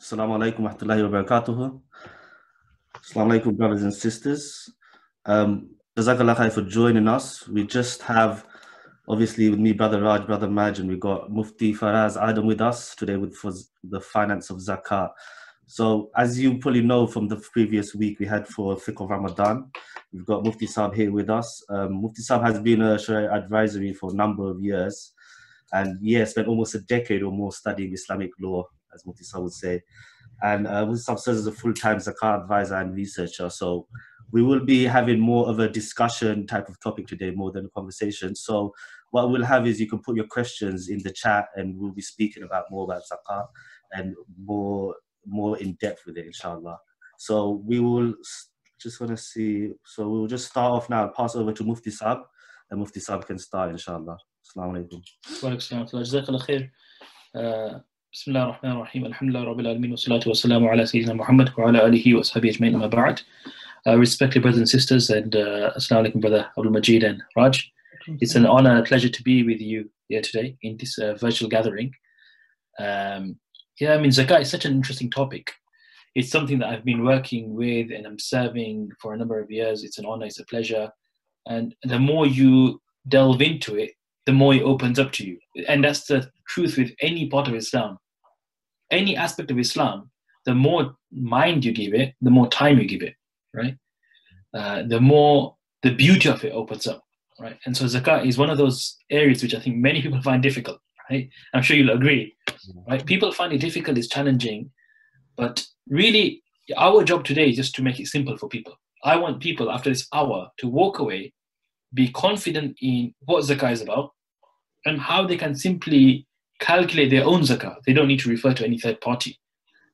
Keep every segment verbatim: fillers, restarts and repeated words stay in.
Assalamu alaikum wa rahmatullahi wa barakatuh. Assalamu alaikum, brothers and sisters. Um, Jazakallah khair for joining us. We just have, obviously, with me, Brother Raj, Brother Maj, and we got Mufti Faraz Adam with us today with for the finance of Zakat. So, as you probably know from the previous week we had for Fiqh of Ramadan, we've got Mufti Saab here with us. Um, Mufti Saab has been a Sharia advisory for a number of years, and yeah, spent almost a decade or more studying Islamic law, as Mufti Saab would say. And uh, Mufti Saab serves as a full-time Zakat advisor and researcher. So we will be having more of a discussion type of topic today, more than a conversation. So what we'll have is you can put your questions in the chat and we'll be speaking about more about Zakat and more, more in depth with it, inshallah. So we will just want to see, so we'll just start off now, pass over to Mufti Saab, and Mufti Saab can start, inshallah. Assalamu alaikum. Wa alaikum assalam wa khair. Bismillah ar-Rahman ar-Rahim, alhamdulillah, rabbil alameen, wa salatu wa salamu ala sayyidina Muhammad wa ala alihi wa sahbihi ajma'in amma ba'd. Uh, respected brothers and sisters, and uh, assalamu alaikum, brother Abdul Majid and Raj. It's an honor and a pleasure to be with you here today in this uh, virtual gathering. Um, yeah, I mean, Zakat is such an interesting topic. It's something that I've been working with and I'm serving for a number of years. It's an honor, it's a pleasure. And the more you delve into it, the more it opens up to you. And that's the truth with any part of Islam. Any aspect of Islam, the more mind you give it, the more time you give it, right? Uh, the more the beauty of it opens up, right? And so Zakat is one of those areas which I think many people find difficult, right? I'm sure you'll agree, right? People find it difficult, it's challenging, but really our job today is just to make it simple for people. I want people after this hour to walk away, be confident in what Zakat is about, and how they can simply calculate their own Zakat. They don't need to refer to any third party.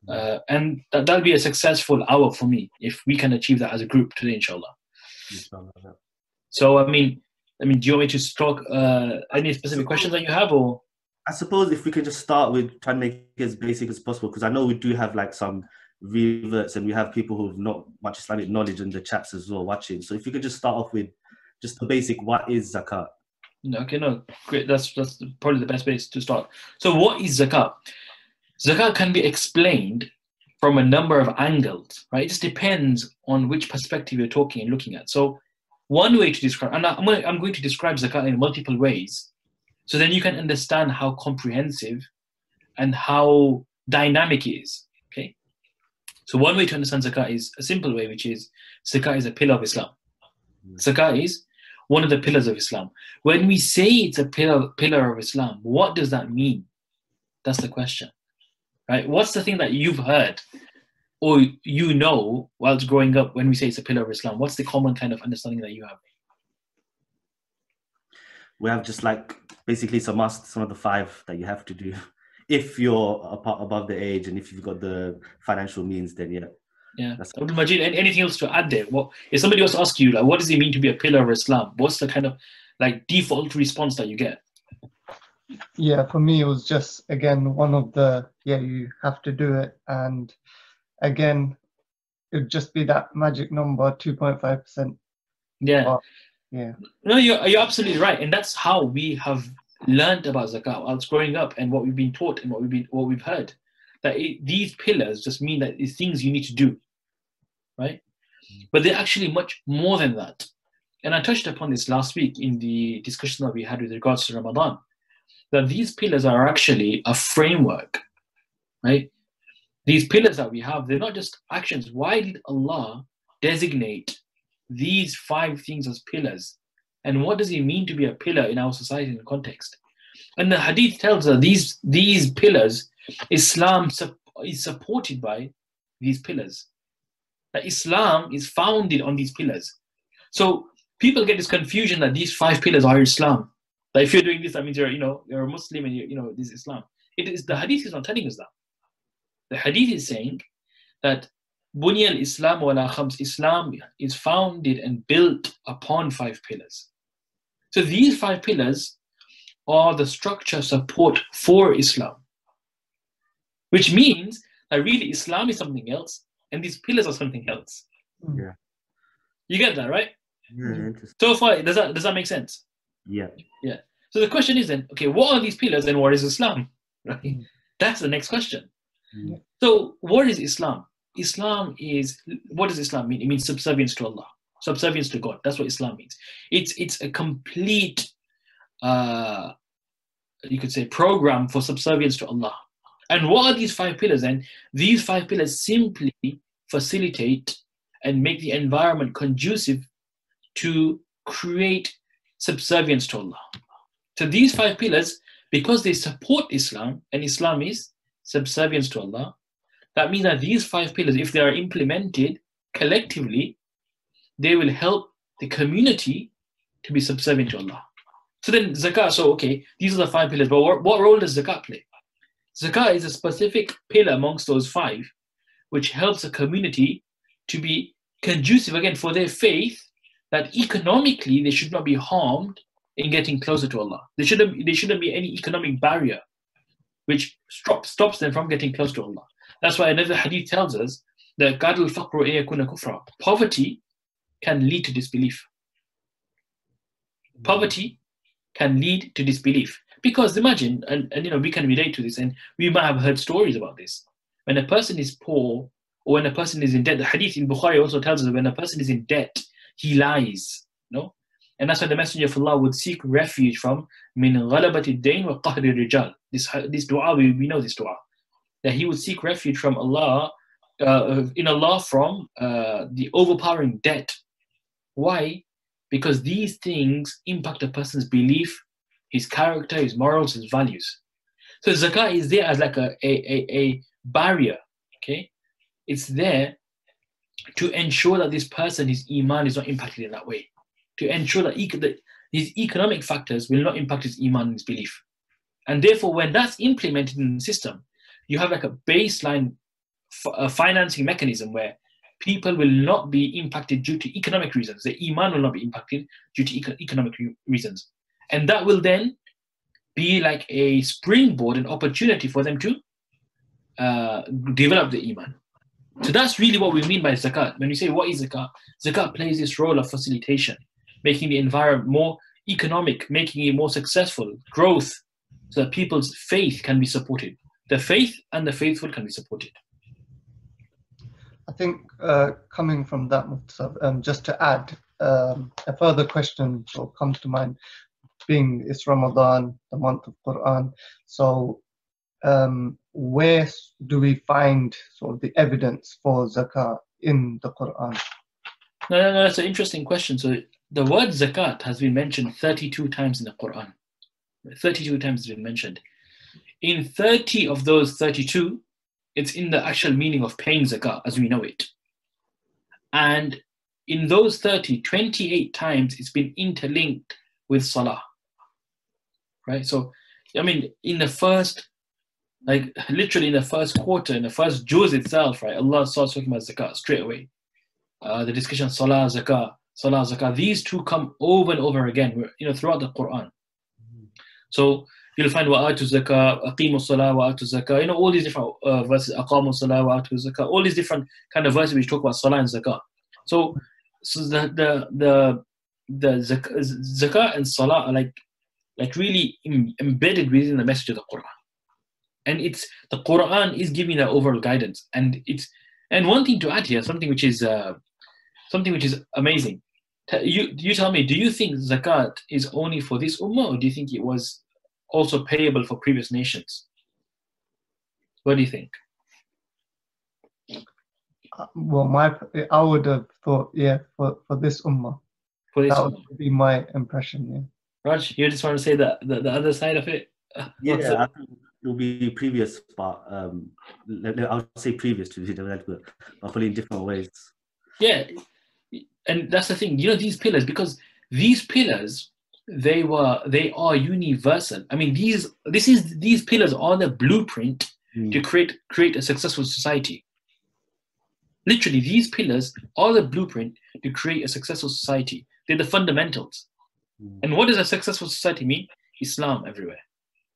Uh, and that, that'll be a successful hour for me if we can achieve that as a group today, inshallah. Inshallah, yeah. So, I mean, I mean, do you want me to talk uh, any specific questions that you have, or? I suppose if we could just start with trying to make it as basic as possible, because I know we do have like some reverts and we have people who have not much Islamic knowledge in the chats as well watching. So if you could just start off with just the basic, what is Zakat? Okay, no, great. That's, that's probably the best place to start. So what is Zakat? Zakat can be explained from a number of angles, right? It just depends on which perspective you're talking and looking at. So one way to describe, and I'm going, I'm going to describe Zakat in multiple ways, so then you can understand how comprehensive and how dynamic it is, okay? So one way to understand Zakat is a simple way, which is Zakat is a pillar of Islam. Zakat is one of the pillars of Islam. When we say it's a pillar, pillar of Islam, what does that mean? That's the question, right? What's the thing that you've heard or you know whilst growing up when we say it's a pillar of Islam? What's the common kind of understanding that you have? We have just like basically some must, some of the five that you have to do. If you're above the age and if you've got the financial means, then yeah. Yeah, Abdul Majid, anything else to add there? What, if somebody was to ask you, like, what does it mean to be a pillar of Islam? What's the kind of like default response that you get? Yeah, for me, it was just, again, one of the, yeah, you have to do it. And again, it would just be that magic number, two point five percent. Yeah. But, yeah. No, you're, you're absolutely right. And that's how we have learned about Zakat whilst growing up and what we've been taught and what we've, been, what we've heard. That it, these pillars just mean that it's things you need to do, right? But they're actually much more than that. And I touched upon this last week in the discussion that we had with regards to Ramadan, that these pillars are actually a framework, right? These pillars that we have, they're not just actions. Why did Allah designate these five things as pillars? And what does it mean to be a pillar in our society and context? And the hadith tells us these, these pillars, Islam is supported by these pillars. That Islam is founded on these pillars. So people get this confusion that these five pillars are Islam. That if you're doing this, that means you're, you know, you're a Muslim and you, you know, this is Islam. It is, the hadith is not telling us that. The hadith is saying that Bunyal Islam wa la khams, Islam is founded and built upon five pillars. So these five pillars are the structure support for Islam. Which means that really Islam is something else and these pillars are something else. Yeah. You get that, right? Yeah, so far, does that, does that make sense? Yeah. Yeah. So the question is then, okay, what are these pillars and what is Islam? Right? Mm. That's the next question. Mm. So what is Islam? Islam is, what does Islam mean? It means subservience to Allah, subservience to God. That's what Islam means. It's, it's a complete, uh, you could say, program for subservience to Allah. And what are these five pillars then? These five pillars simply facilitate and make the environment conducive to create subservience to Allah. So these five pillars, because they support Islam, and Islam is subservience to Allah, that means that these five pillars, if they are implemented collectively, they will help the community to be subservient to Allah. So then zakat, so okay, these are the five pillars, but what, what role does zakat play? Zakat is a specific pillar amongst those five, which helps a community to be conducive, again, for their faith, that economically they should not be harmed in getting closer to Allah. There shouldn't, there shouldn't be any economic barrier which stop, stops them from getting close to Allah. That's why another hadith tells us that Qadal Faqru Ayakuna Kufra. Poverty can lead to disbelief. Poverty can lead to disbelief. Because imagine, and, and you know, we can relate to this, and we might have heard stories about this. When a person is poor, or when a person is in debt, the hadith in Bukhari also tells us that when a person is in debt, he lies. No? And that's why the Messenger of Allah would seek refuge from min ghalabati ad-dayn wa qahri rijal. This this dua, we, we know this dua. That he would seek refuge from Allah, uh, in Allah from uh, the overpowering debt. Why? Because these things impact a person's belief, his character, his morals, his values. So zakat is there as like a, a, a, a barrier, okay? It's there to ensure that this person, his iman is not impacted in that way. To ensure that, eco that his economic factors will not impact his iman and his belief. And therefore, when that's implemented in the system, you have like a baseline f a financing mechanism where people will not be impacted due to economic reasons. The iman will not be impacted due to eco economic re reasons. And that will then be like a springboard, an opportunity for them to uh, develop the iman. So that's really what we mean by zakat. When we say what is zakat, zakat plays this role of facilitation, making the environment more economic, making it more successful, growth, so that people's faith can be supported. The faith and the faithful can be supported. I think uh, coming from that, um, just to add, um, a further question sort of comes to mind, being it's Ramadan, the month of Quran. So um, where do we find sort of the evidence for zakat in the Quran? No, no, no, that's an interesting question. So the word zakat has been mentioned thirty-two times in the Quran. thirty-two times it's been mentioned. In thirty of those thirty-two, it's in the actual meaning of paying zakat as we know it. And in those thirty, twenty-eight times it's been interlinked with salah. Right? So, I mean, in the first, like literally in the first quarter, in the first juz itself, right, Allah starts talking about zakat straight away. Uh, the discussion salah, zakat, salah, zakat, these two come over and over again, you know, throughout the Quran. So, you'll find wa'atu zakah, aqimu salah, wa'atu zakah, you know, all these different uh, verses, aqamu salah, wa'atu zakah, all these different kind of verses which talk about salah and zakah. So, so the, the, the, the zakah, zakah and salah are like, like really Im embedded within the message of the Quran. And it's, the Quran is giving that overall guidance. And it's, and one thing to add here, something which is, uh, something which is amazing. You, you tell me, do you think zakat is only for this ummah, or do you think it was also payable for previous nations? What do you think? Uh, well, my I would have thought, yeah, for, for this ummah. For this that ummah. would be my impression, yeah. Raj, you just want to say the, the, the other side of it? Yeah, it? I think it will be previous, but um, I would say previous to the hopefully in different ways. Yeah, and that's the thing, you know, these pillars, because these pillars, They were. They are universal. I mean, these. This is. These pillars are the blueprint mm. to create create a successful society. Literally, these pillars are the blueprint to create a successful society. They're the fundamentals. Mm. And what does a successful society mean? Islam everywhere.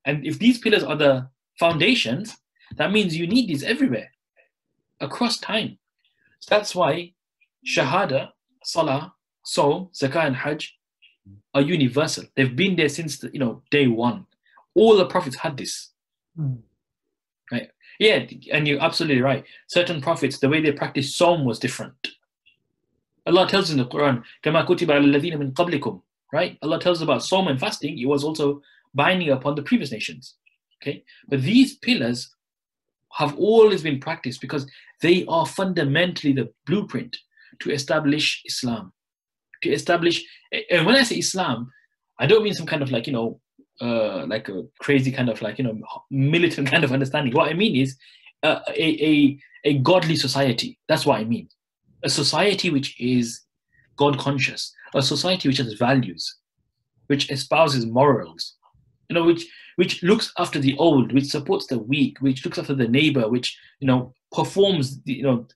And if these pillars are the foundations, that means you need these everywhere, across time. So that's why Shahada, Salah, Sawm, Zakah, and Hajj are universal. They've been there since the, you know, day one. All the prophets had this. Mm. Right? Yeah, and you're absolutely right. Certain prophets, the way they practiced Psalm was different. Allah tells in the Quran, كَمَا كُتِبَ عَلَى الَّذِينَ مِنْ قَبْلِكُمْ, right? Allah tells about Psalm and fasting. It was also binding upon the previous nations, okay? But these pillars have always been practiced because they are fundamentally the blueprint to establish Islam. To establish, and when I say Islam, I don't mean some kind of like, you know, uh, like a crazy kind of like, you know, militant kind of understanding. What I mean is uh, a, a, a godly society. That's what I mean. A society which is God conscious, a society which has values, which espouses morals, you know, which, which looks after the old, which supports the weak, which looks after the neighbor, which, you know, performs, the, you know,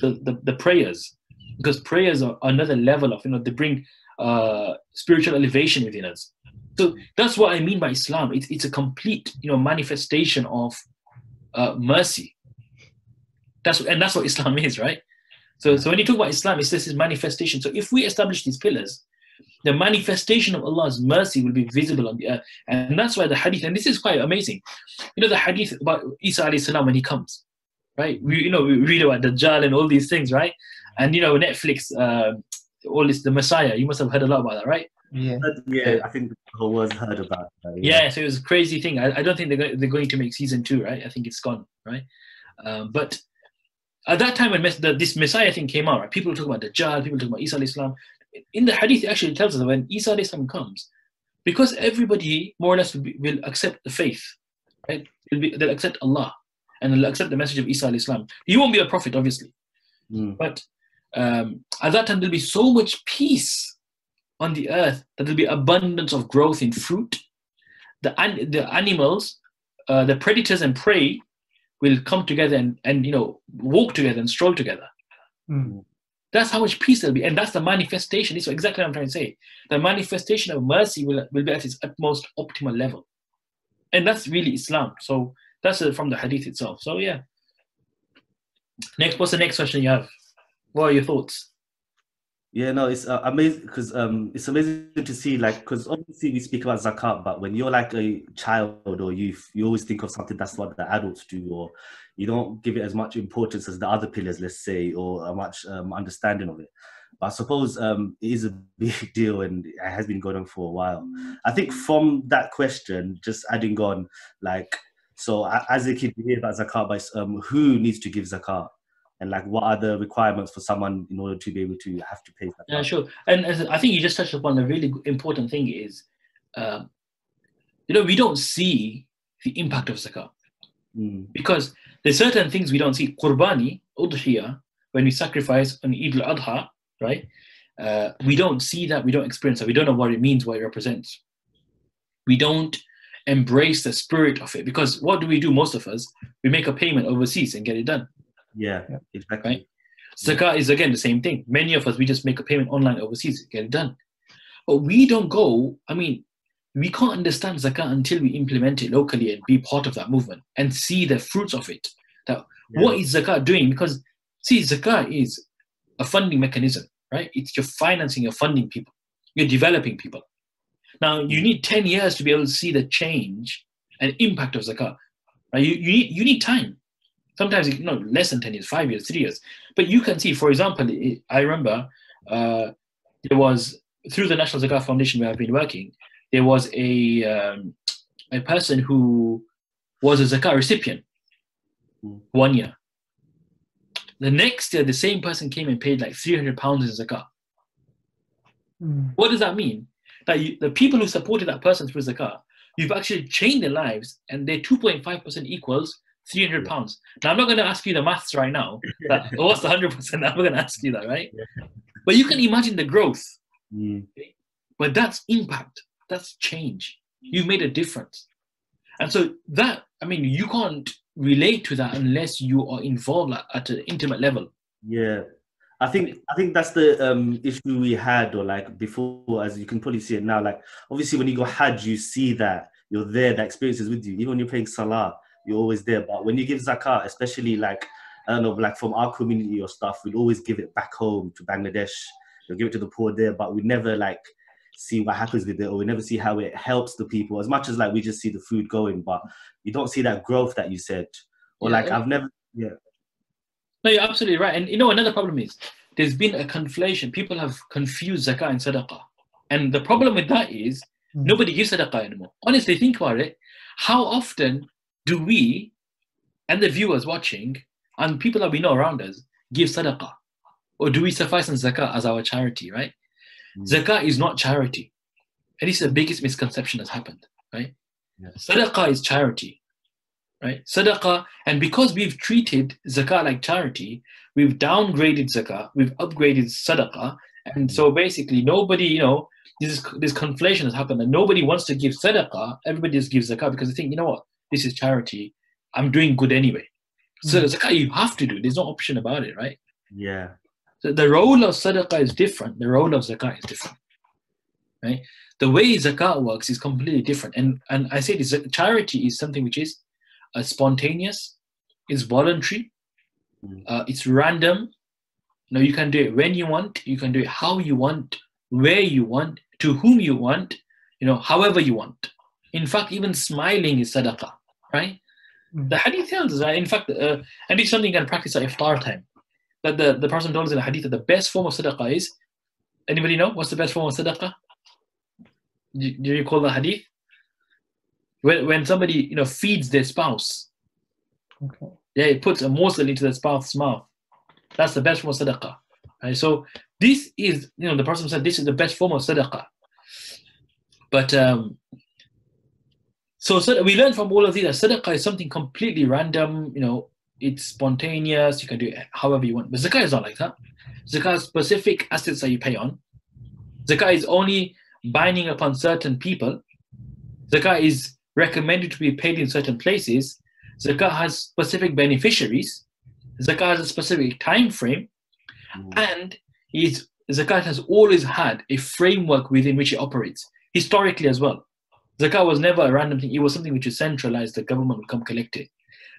the, the, the prayers, because prayers are another level of, you know, they bring uh, spiritual elevation within us. So that's what I mean by Islam. It's, it's a complete, you know, manifestation of uh, mercy. That's, and that's what Islam is, right? So, so when you talk about Islam, it's this manifestation. So if we establish these pillars, the manifestation of Allah's mercy will be visible on the earth. And that's why the hadith, and this is quite amazing, you know, the hadith about Isa alayhi salam when he comes, right? We, you know, we read about Dajjal and all these things, right? And, you know, Netflix, uh, all this, the Messiah, you must have heard a lot about that, right? Yeah, yeah, I think the whole world's heard about that. Yeah, yeah, so it was a crazy thing. I, I don't think they're, go they're going to make season two, right? I think it's gone, right? Um, but... At that time when the, this Messiah thing came out, right, people talk about Dajjal, people talk about Isa alayhi salam. In the hadith, it actually tells us that when Isa alayhi salam comes, because everybody more or less will, be, will accept the faith, right? They'll, be, they'll accept Allah and they'll accept the message of Isa alayhi salam. He won't be a prophet, obviously. Mm. But um, at that time, there'll be so much peace on the earth that there'll be abundance of growth in fruit. The, the animals, uh, the predators and prey, will come together and, and, you know, walk together and stroll together. Mm. That's how much peace there'll be. And that's the manifestation. This is exactly what I'm trying to say. The manifestation of mercy will, will be at its utmost optimal level. And that's really Islam. So that's from the hadith itself. So yeah. Next, what's the next question you have? What are your thoughts? Yeah, no, it's uh, amazing because um, it's amazing to see, like, because obviously we speak about zakat, but when you're like a child or youth, you always think of something that's what the adults do, or you don't give it as much importance as the other pillars, let's say, or a much um, understanding of it. But I suppose um, it is a big deal and it has been going on for a while. I think from that question, just adding on, like, so as a kid, we hear about zakat, but um, who needs to give zakat? And like, what are the requirements for someone in order to be able to have to pay that? Yeah, sure. And I think you just touched upon a really important thing is, uh, you know, we don't see the impact of zakat. Mm. Because there's certain things we don't see. Qurbani, udhiyah, when we sacrifice on Eid al-Adha, right? Uh, we don't see that, we don't experience that. We don't know what it means, what it represents. We don't embrace the spirit of it. Because what do we do, most of us? We make a payment overseas and get it done. Yeah, exactly. Right? Zakat is again the same thing. Many of us, we just make a payment online overseas, get it done. But we don't go, I mean, we can't understand zakat until we implement it locally and be part of that movement and see the fruits of it. That yeah. What is zakat doing? Because, see, zakat is a funding mechanism, right? It's you're financing, you're funding people, you're developing people. Now, you need ten years to be able to see the change and impact of zakat. Right? You, you, need, you need time. Sometimes, you know, less than ten years, five years, three years. But you can see, for example, I remember uh, there was, through the National Zakat Foundation where I've been working, there was a, um, a person who was a zakat recipient one year. The next year, the same person came and paid like three hundred pounds in zakat. Mm. What does that mean? That you, the people who supported that person through zakat, you've actually changed their lives, and their two point five percent equals three hundred pounds. Now, I'm not going to ask you the maths right now. That, oh, what's the one hundred percent? I'm not going to ask you that, right? But you can imagine the growth. Mm. But that's impact. That's change. You've made a difference. And so that, I mean, you can't relate to that unless you are involved at, at an intimate level. Yeah. I think I think that's the um, issue we had, or like before, as you can probably see it now. Like, obviously, when you go Hajj, you see that. You're there. That experience is with you. Even when you're paying Salah, you're always there. But when you give zakat, especially like, I don't know, like from our community or stuff, we'll always give it back home to Bangladesh. We'll give it to the poor there, but we never like see what happens with it, or we never see how it helps the people, as much as like we just see the food going, but you don't see that growth that you said, or yeah. like I've never, yeah. No, you're absolutely right. And you know, another problem is there's been a conflation. People have confused zakah and sadaqah. And the problem with that is nobody gives sadaqah anymore. Honestly, think about it. How often do we and the viewers watching and people that we know around us give sadaqah? Or do we suffice on zakah as our charity, right? Mm. Zakah is not charity. And this is the biggest misconception that's happened, right? Yes. Sadaqah is charity, right? Sadaqah, and because we've treated zakah like charity, we've downgraded zakah, we've upgraded sadaqah, and mm. so basically nobody, you know, this is, this conflation has happened, and nobody wants to give sadaqah, everybody just gives zakah because they think, you know what, this is charity, I'm doing good anyway. Mm. So zakah you have to do, there's no option about it, right? Yeah. So the role of sadaqah is different, the role of zakah is different, right? The way zakah works is completely different. And, and I say this, charity is something which is uh, spontaneous, it's voluntary, mm. uh, it's random. You know, you can do it when you want, you can do it how you want, where you want, to whom you want, you know, however you want. In fact, even smiling is sadaqah, right? Mm. The hadith tells us, right? In fact, uh, and it's something you can practice at iftar time. That the, the Prophet told us in the hadith that the best form of sadaqah is, anybody know what's the best form of sadaqah? Do you recall the hadith? When, when somebody, you know, feeds their spouse, okay. yeah, it puts a morsel into the spouse's mouth. That's the best form of sadaqah. Right? So this is, you know, the Prophet said this is the best form of sadaqah. But um, so, so we learn from all of these that sadaqah is something completely random. You know, it's spontaneous. You can do it however you want. But zakah is not like that. Zakah is specific assets that you pay on. Zakah is only binding upon certain people. Zakah is recommended to be paid in certain places. Zakah has specific beneficiaries. Zakah has a specific time frame. Mm. And is, zakah has always had a framework within which it operates, historically as well. Zakah was never a random thing. It was something which is centralized. The government would come collect it.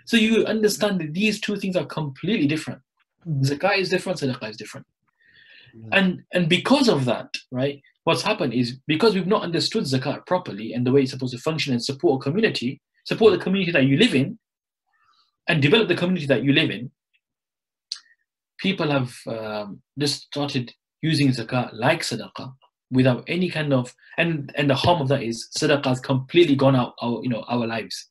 So you understand that these two things are completely different. Mm. Zakah is different, sadaqah is different. Mm. And, and because of that, right, what's happened is because we've not understood zakat properly and the way it's supposed to function and support a community, support the community that you live in and develop the community that you live in, people have um, just started using zakat like sadaqah without any kind of, and, and the harm of that is sadaqah has completely gone out our, you know, our lives.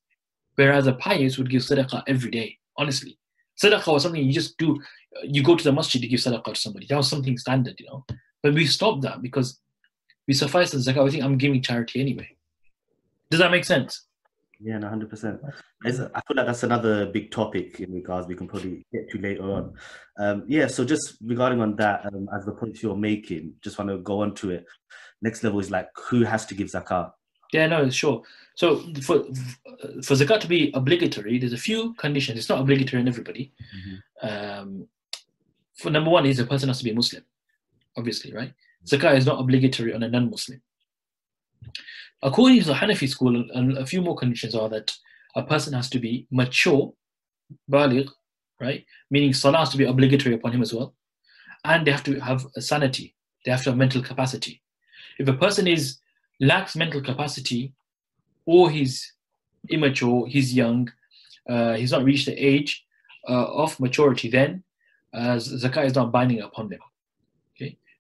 Whereas the pious would give sadaqah every day, honestly. Sadaqah was something you just do, you go to the masjid to give sadaqah to somebody. That was something standard, you know. But we stopped that because we suffice as zakah. I think I'm giving charity anyway. Does that make sense? Yeah, no, one hundred percent. I feel like that's another big topic in regards we can probably get to later on. Um, yeah, so just regarding on that, um, as the points you're making, just want to go on to it. Next level is like, who has to give zakah? Yeah, no, sure. So for, for zakah to be obligatory, there's a few conditions. It's not obligatory on everybody. Mm-hmm. um, for number one is the person has to be Muslim, obviously, right? Zakah is not obligatory on a non-Muslim. According to the Hanafi school, and a few more conditions are that a person has to be mature, baligh, right? Meaning salah has to be obligatory upon him as well. And they have to have a sanity. They have to have mental capacity. If a person is lacks mental capacity, or he's immature, he's young, uh, he's not reached the age uh, of maturity, then uh, zakah is not binding upon them.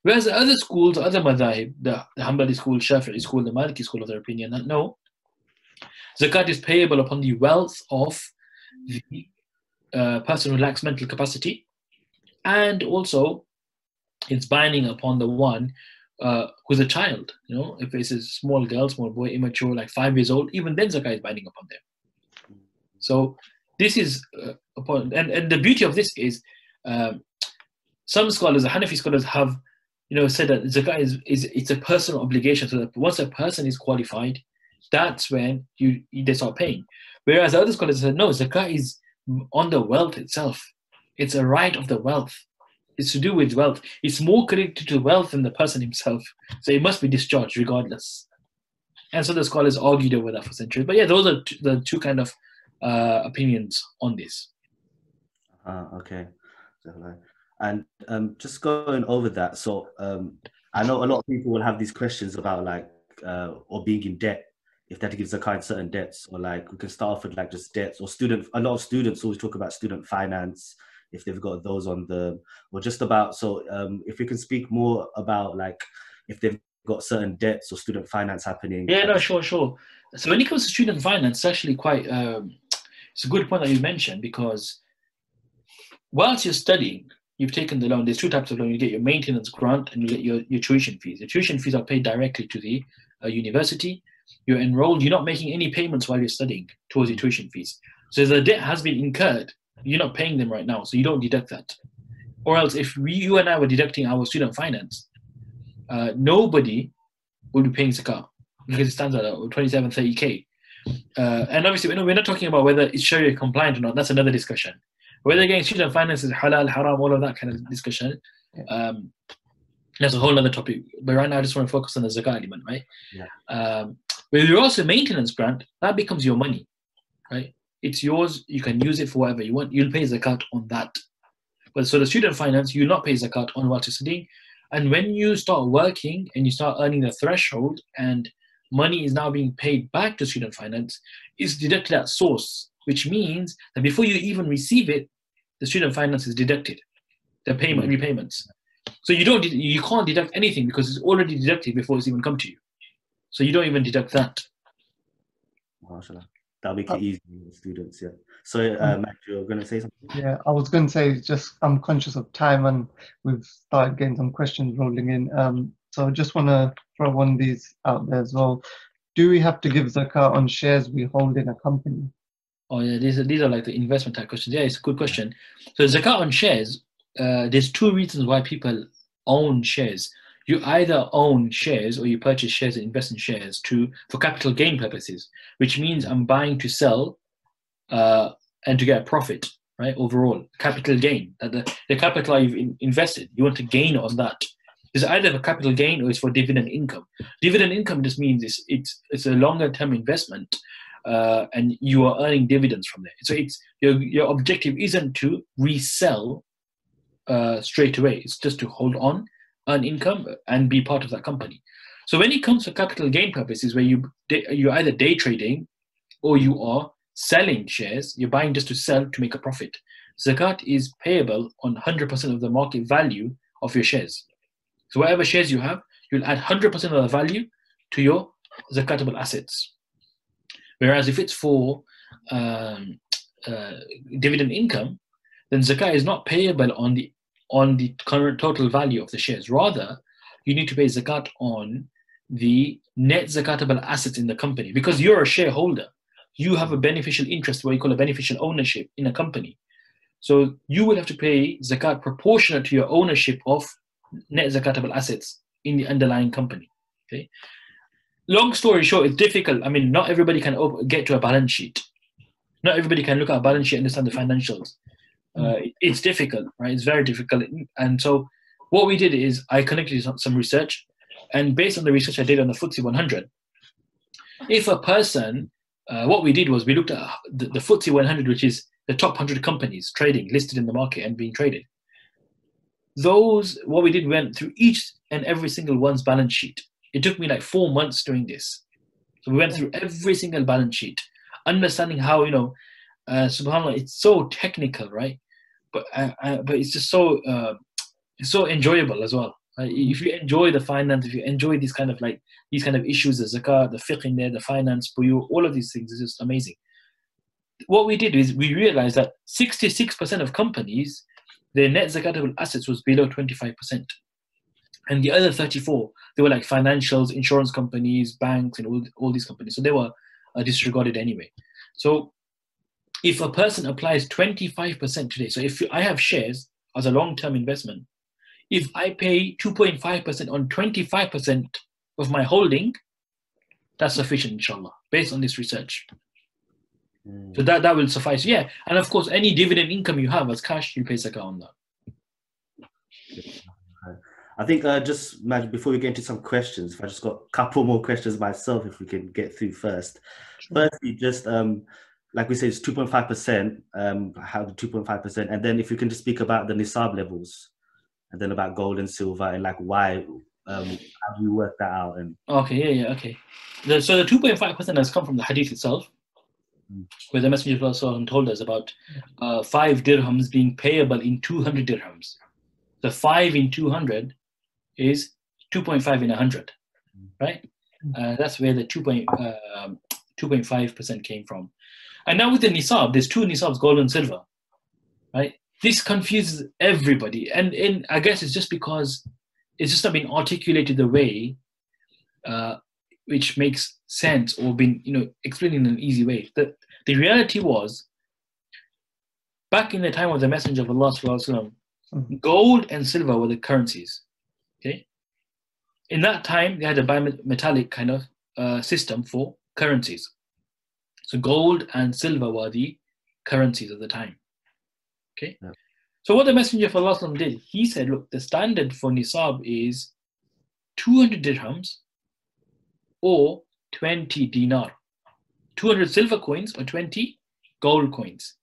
Whereas the other schools, the other madhahib, the, the Hanbali school, Shafi'i school, the Maliki school of their opinion, that no, zakat is payable upon the wealth of the uh, person who lacks mental capacity, and also it's binding upon the one uh, who's a child. You know, if it's a small girl, small boy, immature, like five years old, even then zakat is binding upon them. So this is uh, upon, and, and the beauty of this is uh, some scholars, the Hanafi scholars have, you know, said that zakah is, is it's a personal obligation. So that once a person is qualified, that's when you they start paying. Whereas other scholars said, no, zakah is on the wealth itself. It's a right of the wealth. It's to do with wealth. It's more connected to wealth than the person himself. So it must be discharged regardless. And so the scholars argued over that for centuries. But yeah, those are t- the two kind of uh, opinions on this. Uh, okay. And um, just going over that, so um, I know a lot of people will have these questions about like, uh, or being in debt if they had to give zakat in certain debts, or like we can start off with like just debts or student. A lot of students always talk about student finance, if they've got those on the, or just about, so um, if we can speak more about like if they've got certain debts or student finance happening. Yeah, no, sure, sure. So when it comes to student finance, it's actually quite, um, it's a good point that you mentioned, because whilst you're studying, you've taken the loan. There's two types of loan. You get your maintenance grant and you get your, your tuition fees. Your tuition fees are paid directly to the uh, university. You're enrolled, you're not making any payments while you're studying towards your tuition fees. So if the debt has been incurred, you're not paying them right now, so you don't deduct that. Or else if we, you and I were deducting our student finance, uh, nobody would be paying zakat, because it stands at twenty-seven, thirty K. Uh, and obviously, you know, we're not talking about whether it's Sharia compliant or not. That's another discussion. Whether again student finance is halal, haram, all of that kind of discussion. Um, that's a whole other topic. But right now, I just want to focus on the zakat element, right? Yeah. Um, but if you're also a maintenance grant, that becomes your money, right? It's yours. You can use it for whatever you want. You'll pay zakat on that. But so the student finance, you'll not pay zakat on what you're studying. And when you start working and you start earning the threshold and money is now being paid back to student finance, it's deducted at source, which means that before you even receive it, the student finance is deducted, the payment, repayments. So you don't, you can't deduct anything because it's already deducted before it's even come to you. So you don't even deduct that. MashaAllah. That'll make it easy for students, yeah. So, uh, Matt, you were going to say something? Yeah, I was going to say, just I'm conscious of time and we've started getting some questions rolling in. Um, so I just want to throw one of these out there as well. Do we have to give zakat on shares we hold in a company? Oh, yeah, these are, these are like the investment type questions. Yeah, it's a good question. So zakat on shares, uh, there's two reasons why people own shares. You either own shares or you purchase shares and invest in shares to for capital gain purposes, which means I'm buying to sell uh, and to get a profit, right? Overall, capital gain. That the, the capital you've in, invested, you want to gain on that. It's either for capital gain or it's for dividend income. Dividend income just means it's it's, it's a longer term investment uh, and you are earning dividends from there. So it's your, your objective isn't to resell uh, straight away. It's just to hold on, earn income and be part of that company. So when it comes to capital gain purposes, where you you're either day trading or you are selling shares, you're buying just to sell to make a profit. Zakat is payable on one hundred percent of the market value of your shares. So whatever shares you have, you'll add one hundred percent of the value to your zakatable assets. Whereas if it's for um, uh, dividend income, then zakat is not payable on the on the current total value of the shares. Rather, you need to pay zakat on the net zakatable assets in the company, because you're a shareholder. You have a beneficial interest, what you call a beneficial ownership in a company. So you will have to pay zakat proportionate to your ownership of net zakatable assets in the underlying company. Okay. Long story short, it's difficult. I mean, not everybody can get to a balance sheet. Not everybody can look at a balance sheet and understand the financials. Uh, it's difficult, right? It's very difficult. And so what we did is I connected some research, and based on the research I did on the F T S E one hundred, if a person, uh, what we did was we looked at the, the F T S E one hundred, which is the top one hundred companies trading, listed in the market and being traded. Those, what we did, went through each and every single one's balance sheet. It took me like four months doing this. So we went through every single balance sheet, understanding how, you know, uh, subhanAllah, it's so technical, right? But, uh, uh, but it's just so uh, it's so enjoyable as well. Right? If you enjoy the finance, if you enjoy these kind of like these kind of issues, the zakat, the fiqh in there, the finance for you, all of these things is just amazing. What we did is we realized that sixty-six percent of companies, their net zakatable assets was below twenty-five percent, and the other thirty-four, they were like financials, insurance companies, banks, and all all these companies. So they were uh, disregarded anyway. So if a person applies twenty-five percent today, so if I have shares as a long-term investment, if I pay two point five percent on twenty-five percent of my holding, that's sufficient, inshallah, based on this research. Mm. So that, that will suffice, yeah. And of course, any dividend income you have as cash, you pay zakat on that. I think uh, just, Maj, before we get into some questions, if I just got a couple more questions myself, if we can get through first. Sure. Firstly, just... Um, like we said, it's two point five percent, um, how the two point five percent, and then if you can just speak about the nisab levels, and then about gold and silver, and like why Um, how do you work that out? And okay, yeah, yeah, okay. The, so the two point five percent has come from the hadith itself, mm. where the Messenger of Allah told us about uh, five dirhams being payable in two hundred dirhams. The five in two hundred is two point five in one hundred, mm. right? Mm. Uh, that's where the two point five percent came from. And now with the nisab, there's two nisabs, gold and silver, right? This confuses everybody. And, and I guess it's just because it's just not been articulated the way uh, which makes sense, or been, you know, explained in an easy way. The, the reality was, back in the time of the Messenger of Allah Sallallahu Alaihi Wasallam, gold and silver were the currencies, okay? In that time, they had a bimetallic kind of uh, system for currencies. So gold and silver were the currencies of the time. Okay. Yeah. So what the Messenger of Allah did, he said, look, the standard for nisab is two hundred dirhams or twenty dinar. two hundred silver coins or twenty gold coins.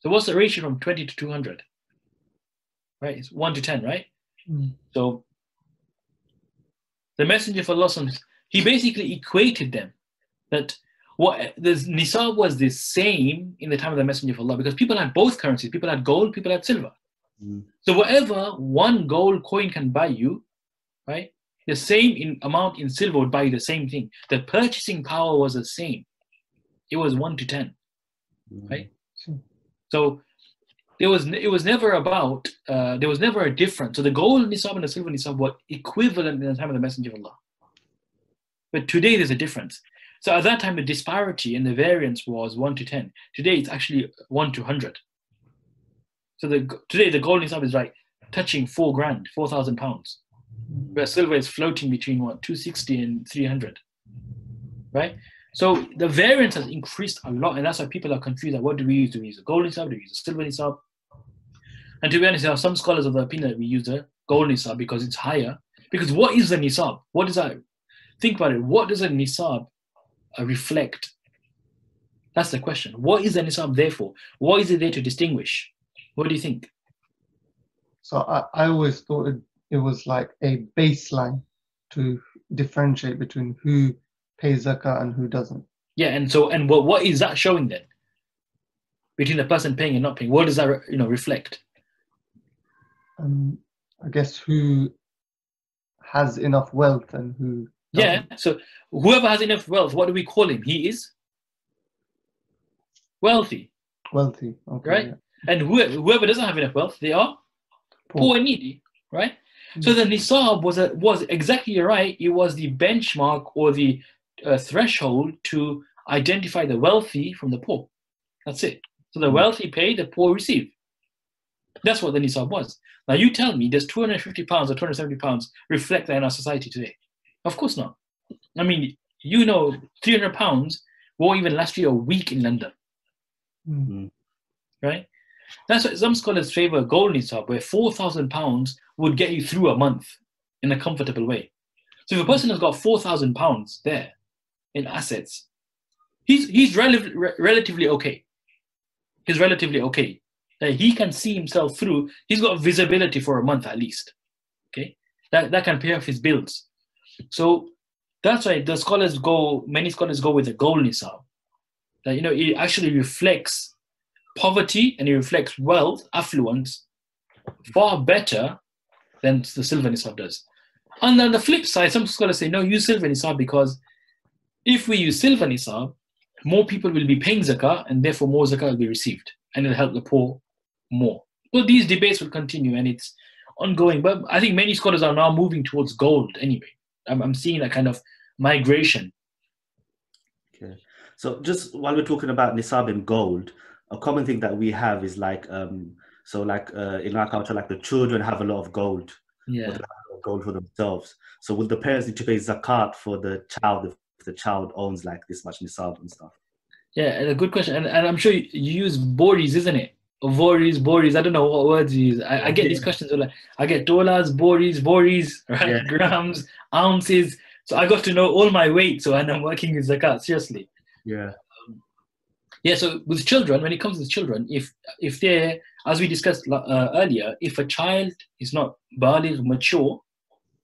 So what's the ratio from twenty to two hundred? Right, it's one to ten, right? Mm. So the Messenger of Allah, he basically equated them, that what the nisab was the same in the time of the Messenger of Allah, because people had both currencies. People had gold, people had silver. Mm. So whatever one gold coin can buy you, right, the same in amount in silver would buy you the same thing. The purchasing power was the same. It was one to ten, mm. right? Mm. So there was it was never about uh, there was never a difference. So the gold nisab and the silver nisab were equivalent in the time of the Messenger of Allah, but today there's a difference. So at that time, the disparity and the variance was one to ten. Today, it's actually one to one hundred. So the, today, the gold nisab is like touching four grand, four thousand pounds, where silver is floating between what, two sixty and three hundred, right? So the variance has increased a lot, and that's why people are confused. Like, what do we use? Do we use the gold nisab? Do we use the silver nisab? And to be honest, there are some scholars of the opinion that we use the gold nisab because it's higher. Because what is the nisab? What is that? Think about it. What does a nisab reflect? That's the question. What is the nisab there for? What is it there to distinguish? What do you think? So I, I always thought it, it was like a baseline to differentiate between who pays zakah and who doesn't. Yeah, and so and what what is that showing then? Between the person paying and not paying, what does that re, you know reflect? Um, I guess who has enough wealth and who. Yeah, so whoever has enough wealth, what do we call him? He is wealthy. Wealthy, okay. Right? Yeah. And whoever, whoever doesn't have enough wealth, they are poor, poor and needy, right? Mm. So the nisab was a, was exactly right. It was the benchmark or the uh, threshold to identify the wealthy from the poor. That's it. So the wealthy pay, the poor receive. That's what the nisab was. Now you tell me, does two hundred fifty pounds or two hundred seventy pounds reflect that in our society today? Of course not. I mean, you know, three hundred pounds won't even last you a week in London, mm-hmm. right? That's why some scholars favor gold nisab, where four thousand pounds would get you through a month in a comfortable way. So if a person has got four thousand pounds there in assets, he's he's rel- re- relatively okay. He's relatively okay. Uh, he can see himself through. He's got visibility for a month at least, okay? That, that can pay off his bills. So that's why the scholars go, many scholars go with the gold nisab. That, you know, it actually reflects poverty and it reflects wealth, affluence, far better than the silver nisab does. And on the flip side, some scholars say, no, use silver nisab because if we use silver nisab, more people will be paying zakah and therefore more zakah will be received and it'll help the poor more. Well, these debates will continue and it's ongoing. But I think many scholars are now moving towards gold anyway. I'm seeing that kind of migration. Okay. So just while we're talking about nisab and gold, a common thing that we have is like, um, so like uh, in our culture, like the children have a lot of gold. Yeah. Or they have a lot of gold for themselves. So would the parents need to pay zakat for the child if the child owns like this much nisab and stuff? Yeah, and a good question. And, and I'm sure you, you use boris, isn't it? Boris, boris, I don't know what words you use. I, I get these questions like, I get dollars, boris, boris, right? Yeah. Grams, ounces. So I got to know all my weight. So and I'm working with zakat, seriously. Yeah. Um, yeah, so with children, when it comes to children, if if they're, as we discussed uh, earlier, if a child is not baligh, mature,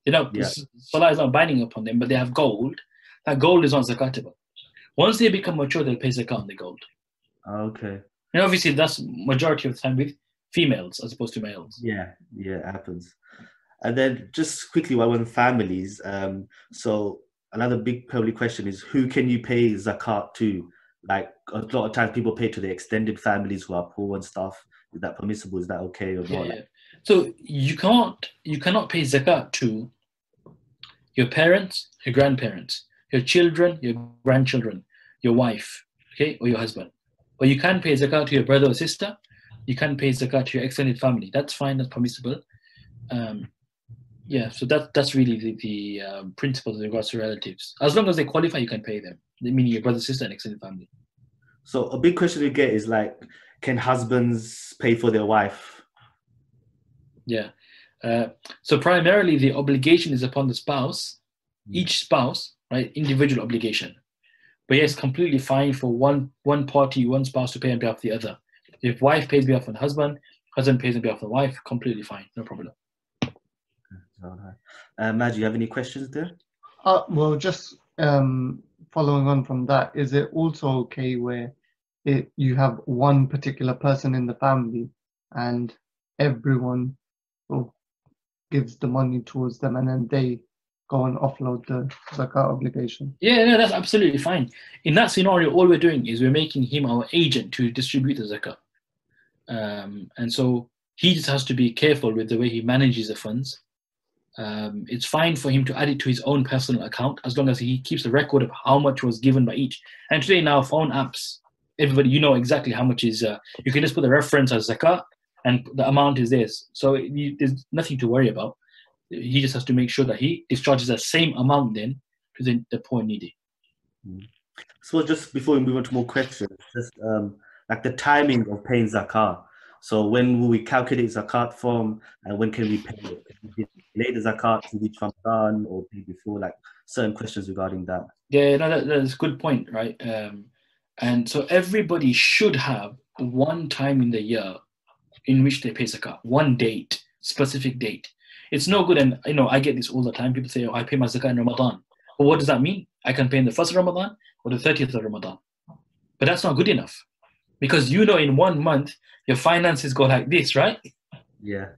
They don't, yeah. Salah is not binding upon them, but they have gold. That gold is not zakatable. Once they become mature, they'll pay zakat on the gold. Okay. And obviously, that's majority of the time with females as opposed to males. Yeah, yeah, it happens. And then just quickly, while we're on families, um, so another big probably question is, who can you pay zakat to? Like, a lot of times people pay to the extended families who are poor and stuff. Is that permissible? Is that okay or not? Yeah. So you can't, you cannot pay zakat to your parents, your grandparents, your children, your grandchildren, your wife, okay, or your husband. But you can pay zakat to your brother or sister. You can pay zakat to your extended family. That's fine. That's permissible. Um, yeah. So that that's really the, the um, principle with regards to relatives. As long as they qualify, you can pay them. Meaning your brother, sister, and extended family. So a big question we get is like, can husbands pay for their wife? Yeah. Uh, so primarily the obligation is upon the spouse, each spouse, right? Individual obligation. But yeah, it's completely fine for one one party, one spouse to pay on behalf of the other. If wife pays behalf of the husband, husband pays on behalf of the wife, completely fine, no problem. Uh, Maj, do you have any questions there? Uh, well, just um, following on from that, is it also okay where it, you have one particular person in the family and everyone oh, gives the money towards them and then they go and offload the zakat obligation? Yeah, no, that's absolutely fine. In that scenario, all we're doing is we're making him our agent to distribute the zakat. Um, and so he just has to be careful with the way he manages the funds. Um, it's fine for him to add it to his own personal account as long as he keeps a record of how much was given by each. And today in our phone apps, everybody, you know exactly how much is, uh, you can just put the reference as zakat and the amount is this. So it, you, there's nothing to worry about. He just has to make sure that he discharges the same amount then to the, the poor and needy. So just before we move on to more questions, just um, like the timing of paying zakat. So when will we calculate zakat from and when can we pay it? Can we delay the zakat to reach Ramadan or pay before? Like certain questions regarding that. Yeah, no, that, that's a good point, right? Um, and so everybody should have one time in the year in which they pay zakat, one date, specific date. It's no good, and you know I get this all the time. People say, "Oh, I pay my zakat in Ramadan." Well, what does that mean? I can pay in the first of Ramadan or the thirtieth of Ramadan, but that's not good enough, because you know in one month your finances go like this, right? Yeah.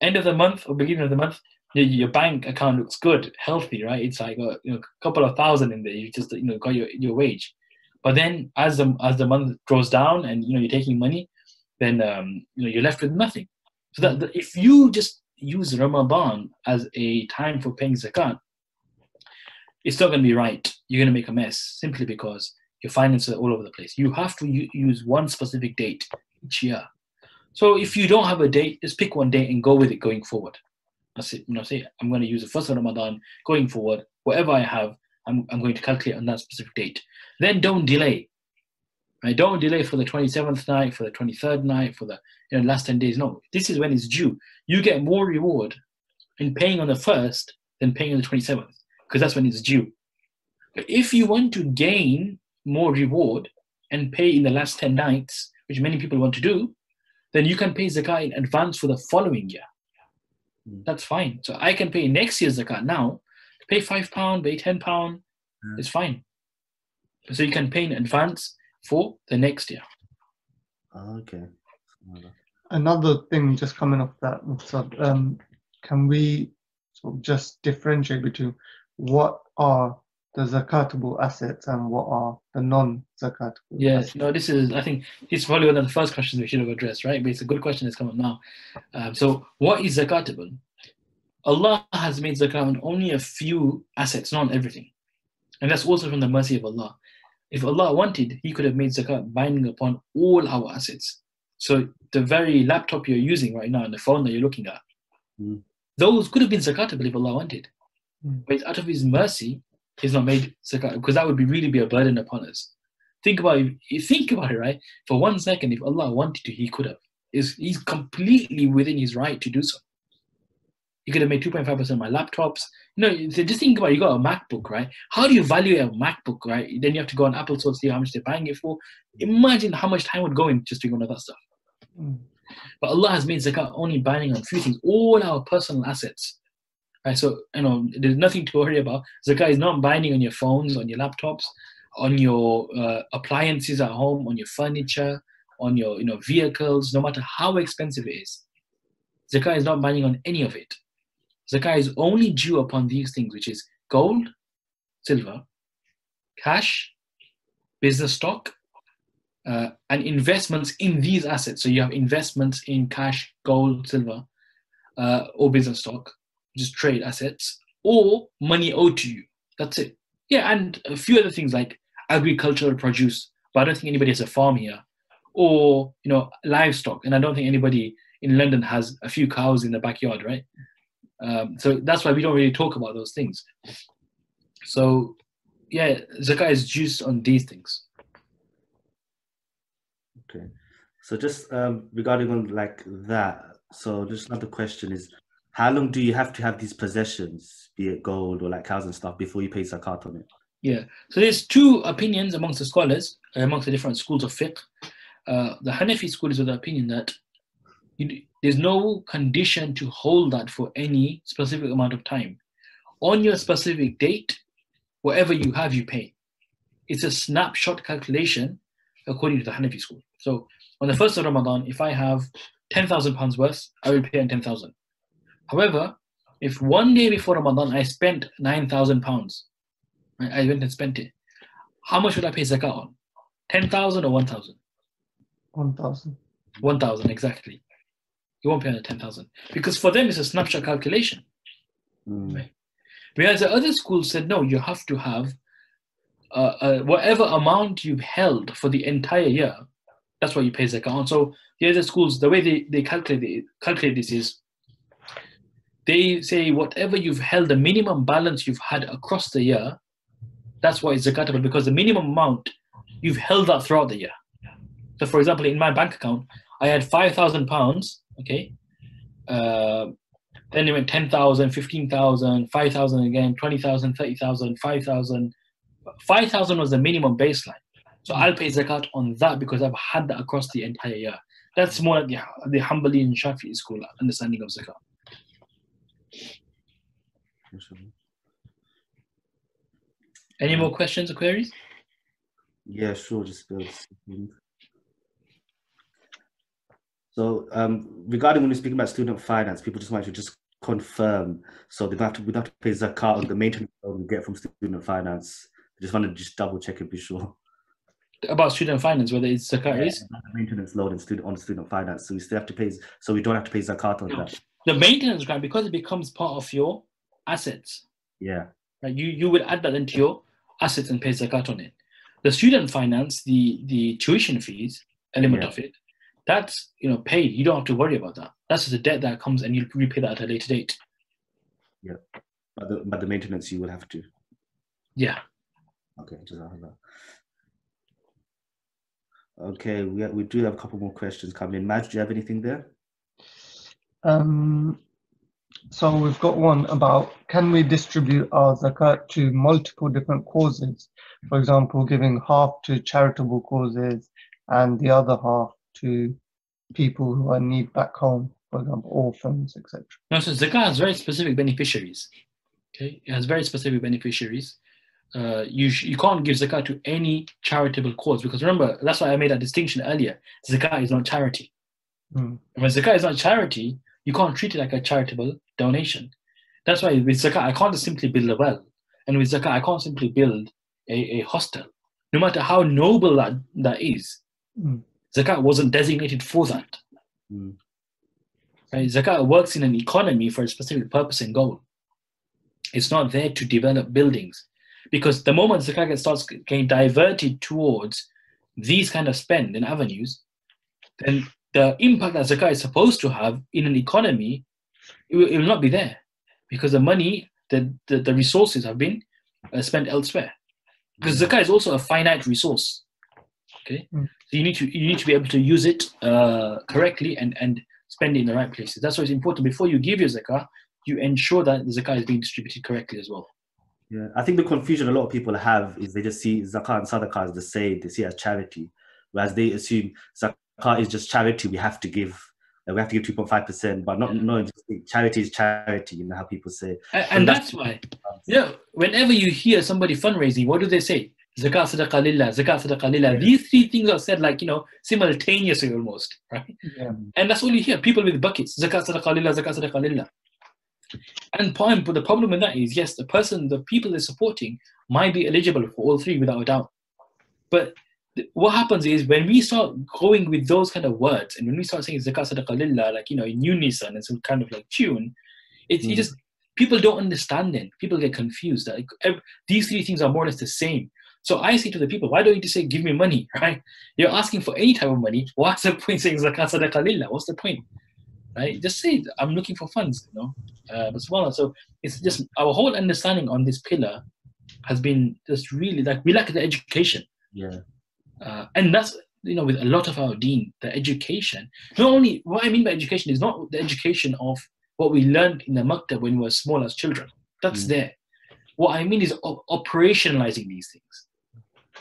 End of the month or beginning of the month, your bank account looks good, healthy, right? It's like a you know, couple of thousand in there. You just you know got your, your wage, but then as the as the month draws down and you know you're taking money, then um, you know you're left with nothing. So that, that if you just use Ramadan as a time for paying zakat, it's not going to be right. You're going to make a mess simply because your finances are all over the place. You have to use one specific date each year. So if you don't have a date, just pick one date and go with it going forward. I say, you know, say I'm going to use the first of Ramadan going forward. Whatever I have, I'm, I'm going to calculate on that specific date. Then don't delay. Right? Don't delay for the twenty-seventh night, for the twenty-third night, for the you know, last ten days. No, this is when it's due. You get more reward in paying on the first than paying on the twenty-seventh, because that's when it's due. But if you want to gain more reward and pay in the last ten nights, which many people want to do, then you can pay zakat in advance for the following year. Mm. That's fine. So I can pay next year's zakat now, pay five pound, pay ten pound, mm. It's fine. So you can pay in advance for the next year. Okay. Another thing, just coming off that, um, can we sort of just differentiate between what are the zakatable assets and what are the non-zakatable? Yes, assets? No, this is, I think, this is probably one of the first questions we should have addressed, right? But it's a good question that's come up now. Um, so, what is zakatable? Allah has made zakat on only a few assets, not everything. And that's also from the mercy of Allah. If Allah wanted, He could have made zakat binding upon all our assets. So the very laptop you're using right now and the phone that you're looking at, mm. those could have been zakatable if Allah wanted. Mm. But out of His mercy, He's not made zakat, because that would be really be a burden upon us. Think about it, think about it, right? For one second, if Allah wanted to, He could have. It's, he's completely within His right to do so. He could have made two point five percent of my laptops. You know, just think about it. You got a MacBook, right? How do you value a MacBook, right? Then you have to go on Apple Store to see how much they're buying it for. Imagine how much time would go in just doing all of that stuff. Mm. But Allah has made zakat only binding on a few things, all our personal assets. Right? So, you know, there's nothing to worry about. Zakat is not binding on your phones, on your laptops, on your uh, appliances at home, on your furniture, on your, you know, vehicles, no matter how expensive it is. Zakat is not binding on any of it. Zakat is only due upon these things, which is gold, silver, cash, business stock, uh, and investments in these assets. So you have investments in cash, gold, silver, uh, or business stock, just trade assets, or money owed to you. That's it. Yeah, and a few other things like agricultural produce, but I don't think anybody has a farm here, or, you know, livestock. And I don't think anybody in London has a few cows in the backyard, right? Um, so that's why we don't really talk about those things. So, yeah, zakat is juiced on these things. Okay. So just um, regarding on like that, so just another question is, how long do you have to have these possessions, be it gold or like cows and stuff, before you pay zakat on it? Yeah. So there's two opinions amongst the scholars, amongst the different schools of fiqh. Uh, the Hanafi school is of the opinion that you, there's no condition to hold that for any specific amount of time. On your specific date, whatever you have, you pay. It's a snapshot calculation according to the Hanafi school. So on the first of Ramadan, if I have ten thousand pounds worth, I will pay on ten thousand. However, if one day before Ramadan, I spent nine thousand pounds, right, I went and spent it, how much would I pay zakat on? ten thousand or one thousand? one thousand. one thousand, exactly. You won't pay on the ten thousand. Because for them, it's a snapshot calculation. Mm. Right? Whereas the other school said, no, you have to have uh, uh, whatever amount you've held for the entire year, that's what you pay zakat on. So the other schools, the way they, they calculate, calculate this is, they say whatever you've held, the minimum balance you've had across the year, that's what is zakatable, because the minimum amount, you've held that throughout the year. So for example, in my bank account, I had five thousand pounds, okay? Uh, then it went ten thousand, fifteen thousand, five thousand again, twenty thousand, thirty thousand, five thousand. five thousand was the minimum baseline. So I'll pay zakat on that because I've had that across the entire year. That's more like the, the Hanbali and Shafi'i school understanding of zakat. Any more questions or queries? Yeah, sure. Just so um, regarding when you're speaking about student finance, people just want to just confirm. So they don't have to, we don't have to pay zakat on the maintenance we get from student finance. They just want to just double check and be sure. About student finance, whether it's zakat, yeah, is maintenance load and student on student finance, so we still have to pay. So we don't have to pay zakat on no. that. The maintenance grant, because it becomes part of your assets. Yeah. Right. You you would add that into your assets and pay zakat on it. The student finance, the the tuition fees element yeah. of it, that's, you know, paid. You don't have to worry about that. That's just a debt that comes, and you repay that at a later date. Yeah. But the, but the maintenance you will have to. Yeah. Okay. Just that. Okay, we, we do have a couple more questions coming in. Maj, do you have anything there? Um, so we've got one about, can we distribute our zakat to multiple different causes? For example, giving half to charitable causes and the other half to people who are in need back home, for example, orphans, et cetera. No, so zakat has very specific beneficiaries. Okay, it has very specific beneficiaries. Uh, you sh you can't give zakat to any charitable cause, because remember, that's why I made that distinction earlier. Zakat is not charity. Mm. When zakat is not charity, you can't treat it like a charitable donation. That's why with zakat, I can't just simply build a well, and with zakat, I can't simply build a, a hostel, no matter how noble that that is. Mm. Zakat wasn't designated for that. Mm. Right? Zakat works in an economy for a specific purpose and goal. It's not there to develop buildings. Because the moment zakat starts getting diverted towards these kind of spend and avenues, then the impact that zakat is supposed to have in an economy, it will, it will not be there, because the money, the, the, the resources have been uh, spent elsewhere. Because zakat is also a finite resource. Okay, mm. So you need to you need to be able to use it uh, correctly and and spend it in the right places. That's why it's important, before you give your zakat, you ensure that the zakat is being distributed correctly as well. Yeah, I think the confusion a lot of people have is they just see zakat and sadaqah as the same. They see it as charity, whereas they assume zakat is just charity we have to give, we have to give two point five percent, but not yeah. no, charity is charity, you know how people say. And, and that's, that's why, you know, whenever you hear somebody fundraising, what do they say? Zakat sadaqah lillah, zakat sadaqah lillah. Yeah. These three things are said like, you know, simultaneously almost, right? Yeah. And that's all you hear, people with buckets, zakat sadaqah lillah, zakat sadaqah lillah. And point, but the problem with that is, yes, the person, the people they're supporting might be eligible for all three without a doubt. But what happens is when we start going with those kind of words and when we start saying zakat sadaqah lillah, like, you know, in unison and some kind of like tune, it's mm. it just, people don't understand it. People get confused. Like, every, these three things are more or less the same. So I say to the people, why don't you just say, give me money, right? You're asking for any type of money. What's the point saying zakat sadaqah lillah? What's the point? Right? Just say, I'm looking for funds, you know. Uh, but so it's just our whole understanding on this pillar has been just really like we lack the education. Yeah. Uh, and that's, you know, with a lot of our deen, the education. Not only, what I mean by education is not the education of what we learned in the maktab when we were small as children. That's mm. there. What I mean is op operationalizing these things.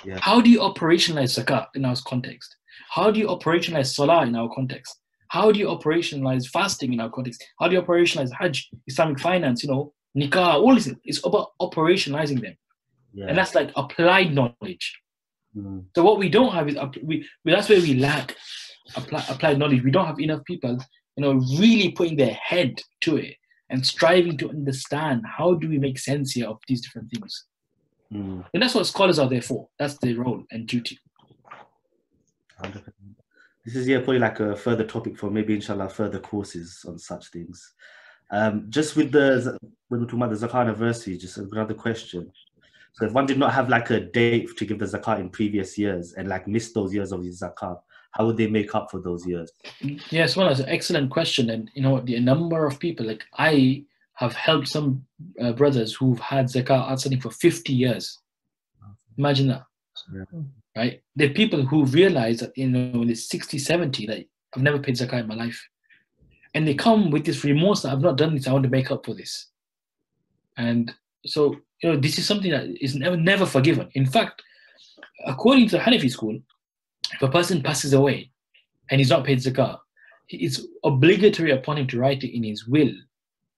Yeah. How do you operationalize zakat in our context? How do you operationalize salah in our context? How do you operationalize fasting in our context? How do you operationalize Hajj, Islamic finance, you know, Nikah, all these things? It's about operationalizing them. Yeah. And that's like applied knowledge. Mm. So what we don't have is, we, that's where we lack apply, applied knowledge. We don't have enough people, you know, really putting their head to it and striving to understand how do we make sense here of these different things. Mm. And that's what scholars are there for. That's their role and duty. one hundred percent. This is, yeah, probably like a further topic for maybe, inshallah, further courses on such things. Um, just with the, when we're talking about the Zakat anniversary, just another question. So if one did not have like a date to give the Zakat in previous years and like missed those years of the Zakat, how would they make up for those years? Yes, well, that's an excellent question. And you know, the number of people, like I have helped some uh, brothers who've had Zakat outstanding for fifty years. Imagine that. Yeah. Right? There are people who realize that, you know, when they're sixty, seventy, that like, I've never paid zakat in my life. And they come with this remorse that I've not done this, I want to make up for this. And so, you know, this is something that is never, never forgiven. In fact, according to the Hanafi school, if a person passes away and he's not paid zakat, it's obligatory upon him to write it in his will,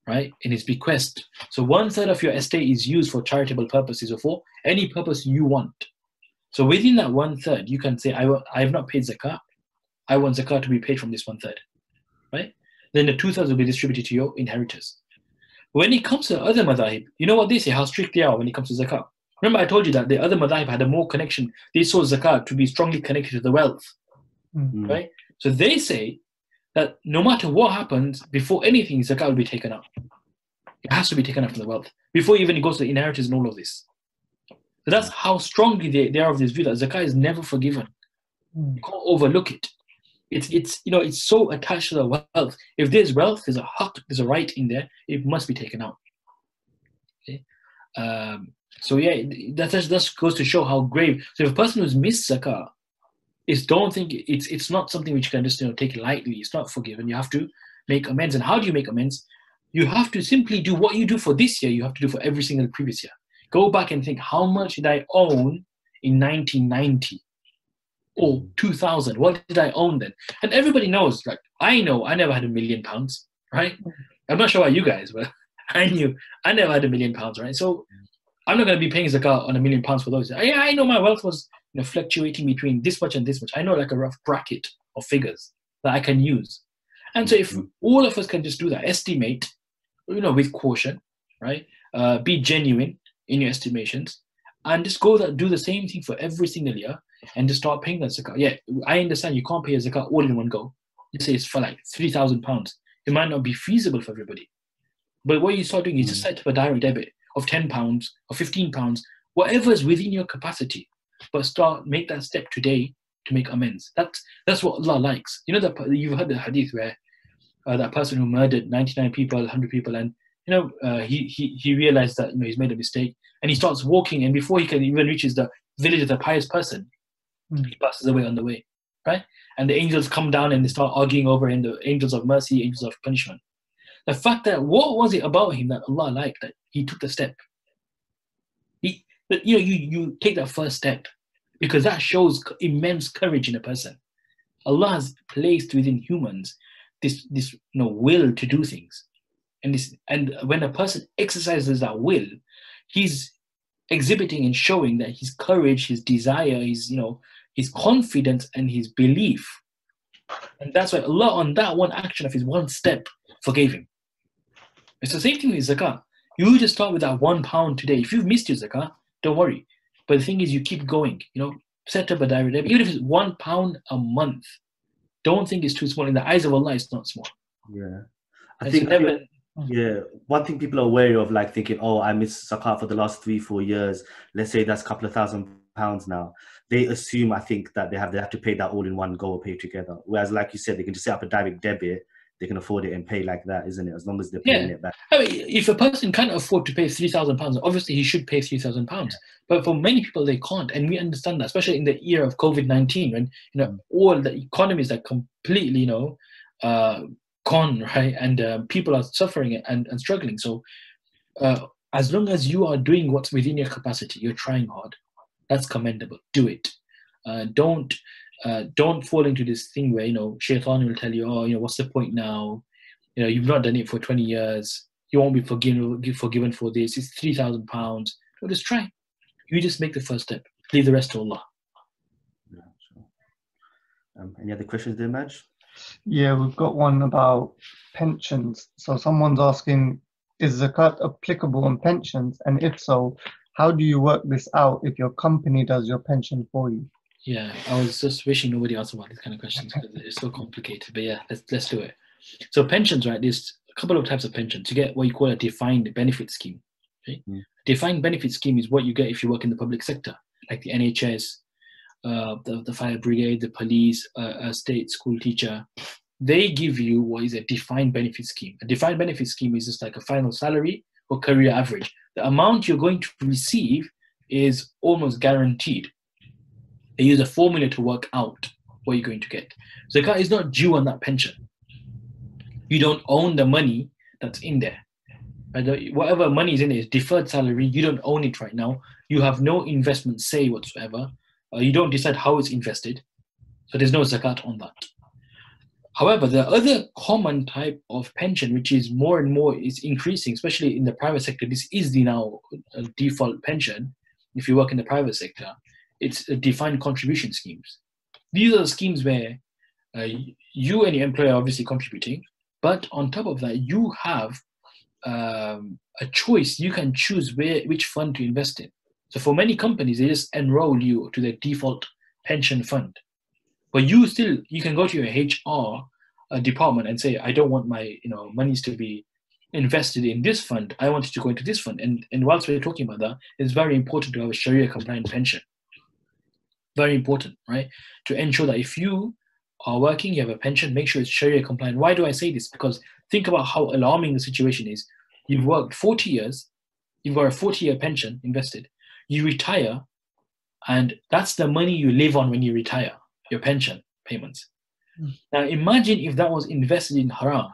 right? In his bequest. So one third of your estate is used for charitable purposes or for any purpose you want. So within that one third, you can say, I, I have not paid zakat. I want zakat to be paid from this one third, right? Then the two thirds will be distributed to your inheritors. When it comes to other madhahib, you know what they say, how strict they are when it comes to zakat. Remember I told you that the other madhahib had a more connection. They saw zakat to be strongly connected to the wealth, mm-hmm. right? So they say that no matter what happens, before anything, zakat will be taken out. It has to be taken out from the wealth, before even it goes to the inheritors and all of this. So that's how strongly they, they are of this view that zakat is never forgiven. You can't overlook it. It's, it's, you know, it's so attached to the wealth. If there's wealth, there's a haqq, there's a right in there, it must be taken out. Okay? Um, so yeah, that just goes to show how grave. So if a person who's missed zakat, is don't think it's it's not something which you can just, you know, take lightly. It's not forgiven. You have to make amends. And how do you make amends? You have to simply do what you do for this year, you have to do for every single previous year. Go back and think, how much did I own in nineteen ninety or two thousand? What did I own then? And everybody knows, like, I know I never had a million pounds, right? I'm not sure about you guys, but I knew I never had a million pounds, right? So I'm not going to be paying zakat on a million pounds for those. I, I know my wealth was, you know, fluctuating between this much and this much. I know like a rough bracket of figures that I can use. And so if all of us can just do that, estimate, you know, with caution, right? Uh, be genuine in your estimations, and just go that do the same thing for every single year, and just start paying that zakat. Yeah, I understand you can't pay a zakat all in one go. Let's say it's for like three thousand pounds. It might not be feasible for everybody, but what you start doing is mm. just set up a direct debit of ten pounds or fifteen pounds, whatever is within your capacity. But start make that step today to make amends. That's that's what Allah likes. You know that you've heard the hadith where uh, that person who murdered ninety-nine people, one hundred people, and you know, uh, he, he, he realized that, you know, he's made a mistake, and he starts walking, and before he can even reaches the village of the pious person, mm. he passes away on the way, right? And the angels come down and they start arguing over him, the angels of mercy, angels of punishment. The fact that, what was it about him that Allah liked, that he took the step? He, that, you know, you, you take that first step, because that shows immense courage in a person. Allah has placed within humans this this you know, will to do things, and this and when a person exercises that will, he's exhibiting and showing that his courage, his desire, his you know his confidence and his belief. And that's why Allah on that one action of his one step forgave him. It's the same thing with zakah. You just start with that one pound today. If you've missed your zakah, don't worry. But the thing is, you keep going. You know, set up a diary, even if it's one pound a month. Don't think it's too small. In the eyes of Allah, it's not small. Yeah, I and think. So never, yeah, one thing people are wary of, like thinking, "Oh, I missed zakat for the last three, four years. Let's say that's a couple of thousand pounds now." They assume, I think, that they have they have to pay that all in one go or pay together. Whereas, like you said, they can just set up a direct debit. They can afford it and pay like that, isn't it? As long as they're paying yeah. it back. I mean, if a person can't afford to pay three thousand pounds, obviously he should pay three thousand yeah. pounds. But for many people, they can't, and we understand that, especially in the era of COVID nineteen, when you know all the economies are completely, you know, uh, gone, right? And uh, people are suffering and, and struggling. So, uh, as long as you are doing what's within your capacity, you're trying hard. That's commendable. Do it. Uh, don't. Uh, don't fall into this thing where, you know, shaitan will tell you, oh, you know, what's the point now? You know, you've not done it for twenty years. You won't be forgiven forgiven for this. It's three thousand pounds. No, just try. You just make the first step. Leave the rest to Allah. Yeah, sure. um, any other questions there, Maj? Yeah, we've got one about pensions. So someone's asking, is zakat applicable on pensions? And if so, how do you work this out if your company does your pension for you? Yeah, I was just wishing nobody asked about these kind of questions because it's so complicated. But yeah, let's let's do it. So pensions, right? There's a couple of types of pensions. You get what you call a defined benefit scheme. Okay? Yeah. Defined benefit scheme is what you get if you work in the public sector, like the N H S, uh, the the fire brigade, the police, uh, a state school teacher. They give you what is a defined benefit scheme. A defined benefit scheme is just like a final salary or career average. The amount you're going to receive is almost guaranteed. They use a formula to work out what you're going to get. Zakat is not due on that pension. You don't own the money that's in there. Whatever money is in there is deferred salary. You don't own it right now. You have no investment say whatsoever. Uh, you don't decide how it's invested. So there's no zakat on that. However, the other common type of pension, which is more and more is increasing, especially in the private sector, this is the now default pension if you work in the private sector. It's defined contribution schemes. These are the schemes where uh, you and your employer are obviously contributing, but on top of that, you have um, a choice. You can choose where which fund to invest in. So for many companies, they just enroll you to their default pension fund. But you still, you can go to your H R uh, department and say, I don't want my you know monies to be invested in this fund. I want it to go into this fund. And, and whilst we're talking about that, it's very important to have a Sharia compliant pension. Very important, right? To ensure that if you are working, you have a pension, make sure it's Sharia compliant. Why do I say this? Because think about how alarming the situation is. You've worked forty years, you've got a forty-year pension invested, you retire, and that's the money you live on when you retire, your pension payments. Mm. Now imagine if that was invested in haram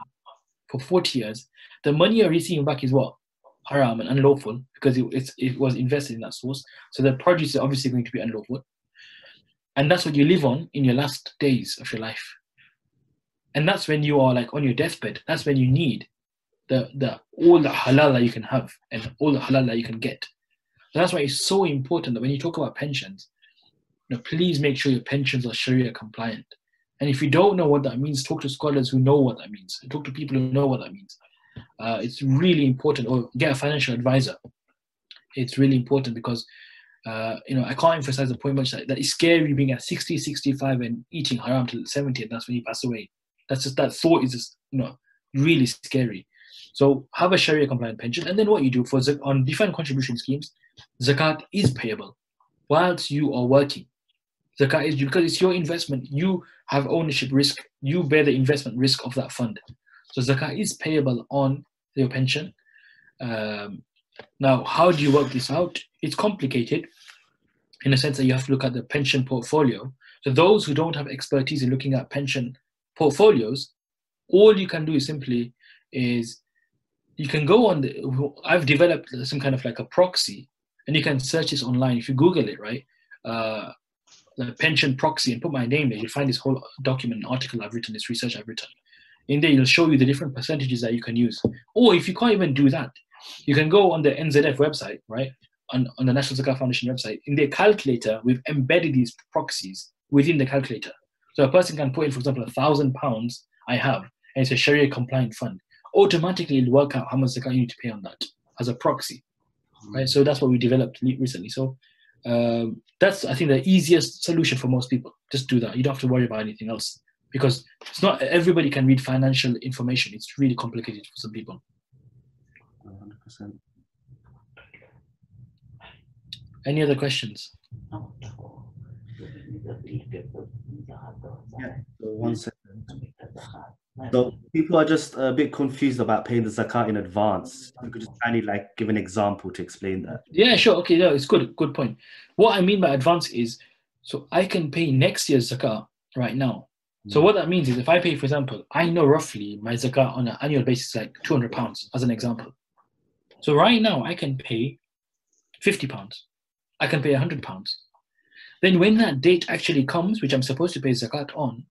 for forty years, the money you're receiving back is what? Haram and unlawful, because it, it's, it was invested in that source. So the produce is obviously going to be unlawful. And that's what you live on in your last days of your life. And that's when you are like on your deathbed. That's when you need the, the all the halal that you can have and all the halal that you can get. And that's why it's so important that when you talk about pensions, you know, please make sure your pensions are Sharia compliant. And if you don't know what that means, talk to scholars who know what that means. Talk to people who know what that means. Uh, it's really important. Or get a financial advisor. It's really important because Uh, you know, I can't emphasize the point much that, that it's scary being at sixty, sixty-five and eating haram till seventy, and that's when you pass away. That's just, that thought is just, you know, really scary. So have a Sharia compliant pension, and then what you do for on defined contribution schemes, zakat is payable whilst you are working. Zakat is, because it's your investment, you have ownership risk, you bear the investment risk of that fund. So zakat is payable on your pension. Um, Now, how do you work this out? It's complicated in the sense that you have to look at the pension portfolio. So those who don't have expertise in looking at pension portfolios, all you can do is simply is you can go on the, I've developed some kind of like a proxy, and you can search this online. If you Google it, right, uh, the pension proxy, and put my name there, you'll find this whole document, article I've written, this research I've written. in there, it'll show you the different percentages that you can use. Or if you can't even do that, you can go on the N Z F website, right? On, on the National Zakat Foundation website, in their calculator, we've embedded these proxies within the calculator. So a person can put in, for example, a thousand pounds I have, and it's a Sharia compliant fund. Automatically, it'll work out how much zakat you need to pay on that as a proxy, right? So that's what we developed recently. So um, that's, I think, the easiest solution for most people. Just do that. You don't have to worry about anything else, because it's not everybody can read financial information. It's really complicated for some people. one hundred percent. Any other questions? Yeah, one second. So people are just a bit confused about paying the zakat in advance. If you could just kindly like give an example to explain that. Yeah, sure. Okay, no, it's good. Good point. What I mean by advance is, so I can pay next year's zakat right now. So what that means is, if I pay, for example, I know roughly my zakat on an annual basis, like two hundred pounds as an example. So right now I can pay fifty pounds. I can pay one hundred pounds. Then when that date actually comes, which I'm supposed to pay zakat on,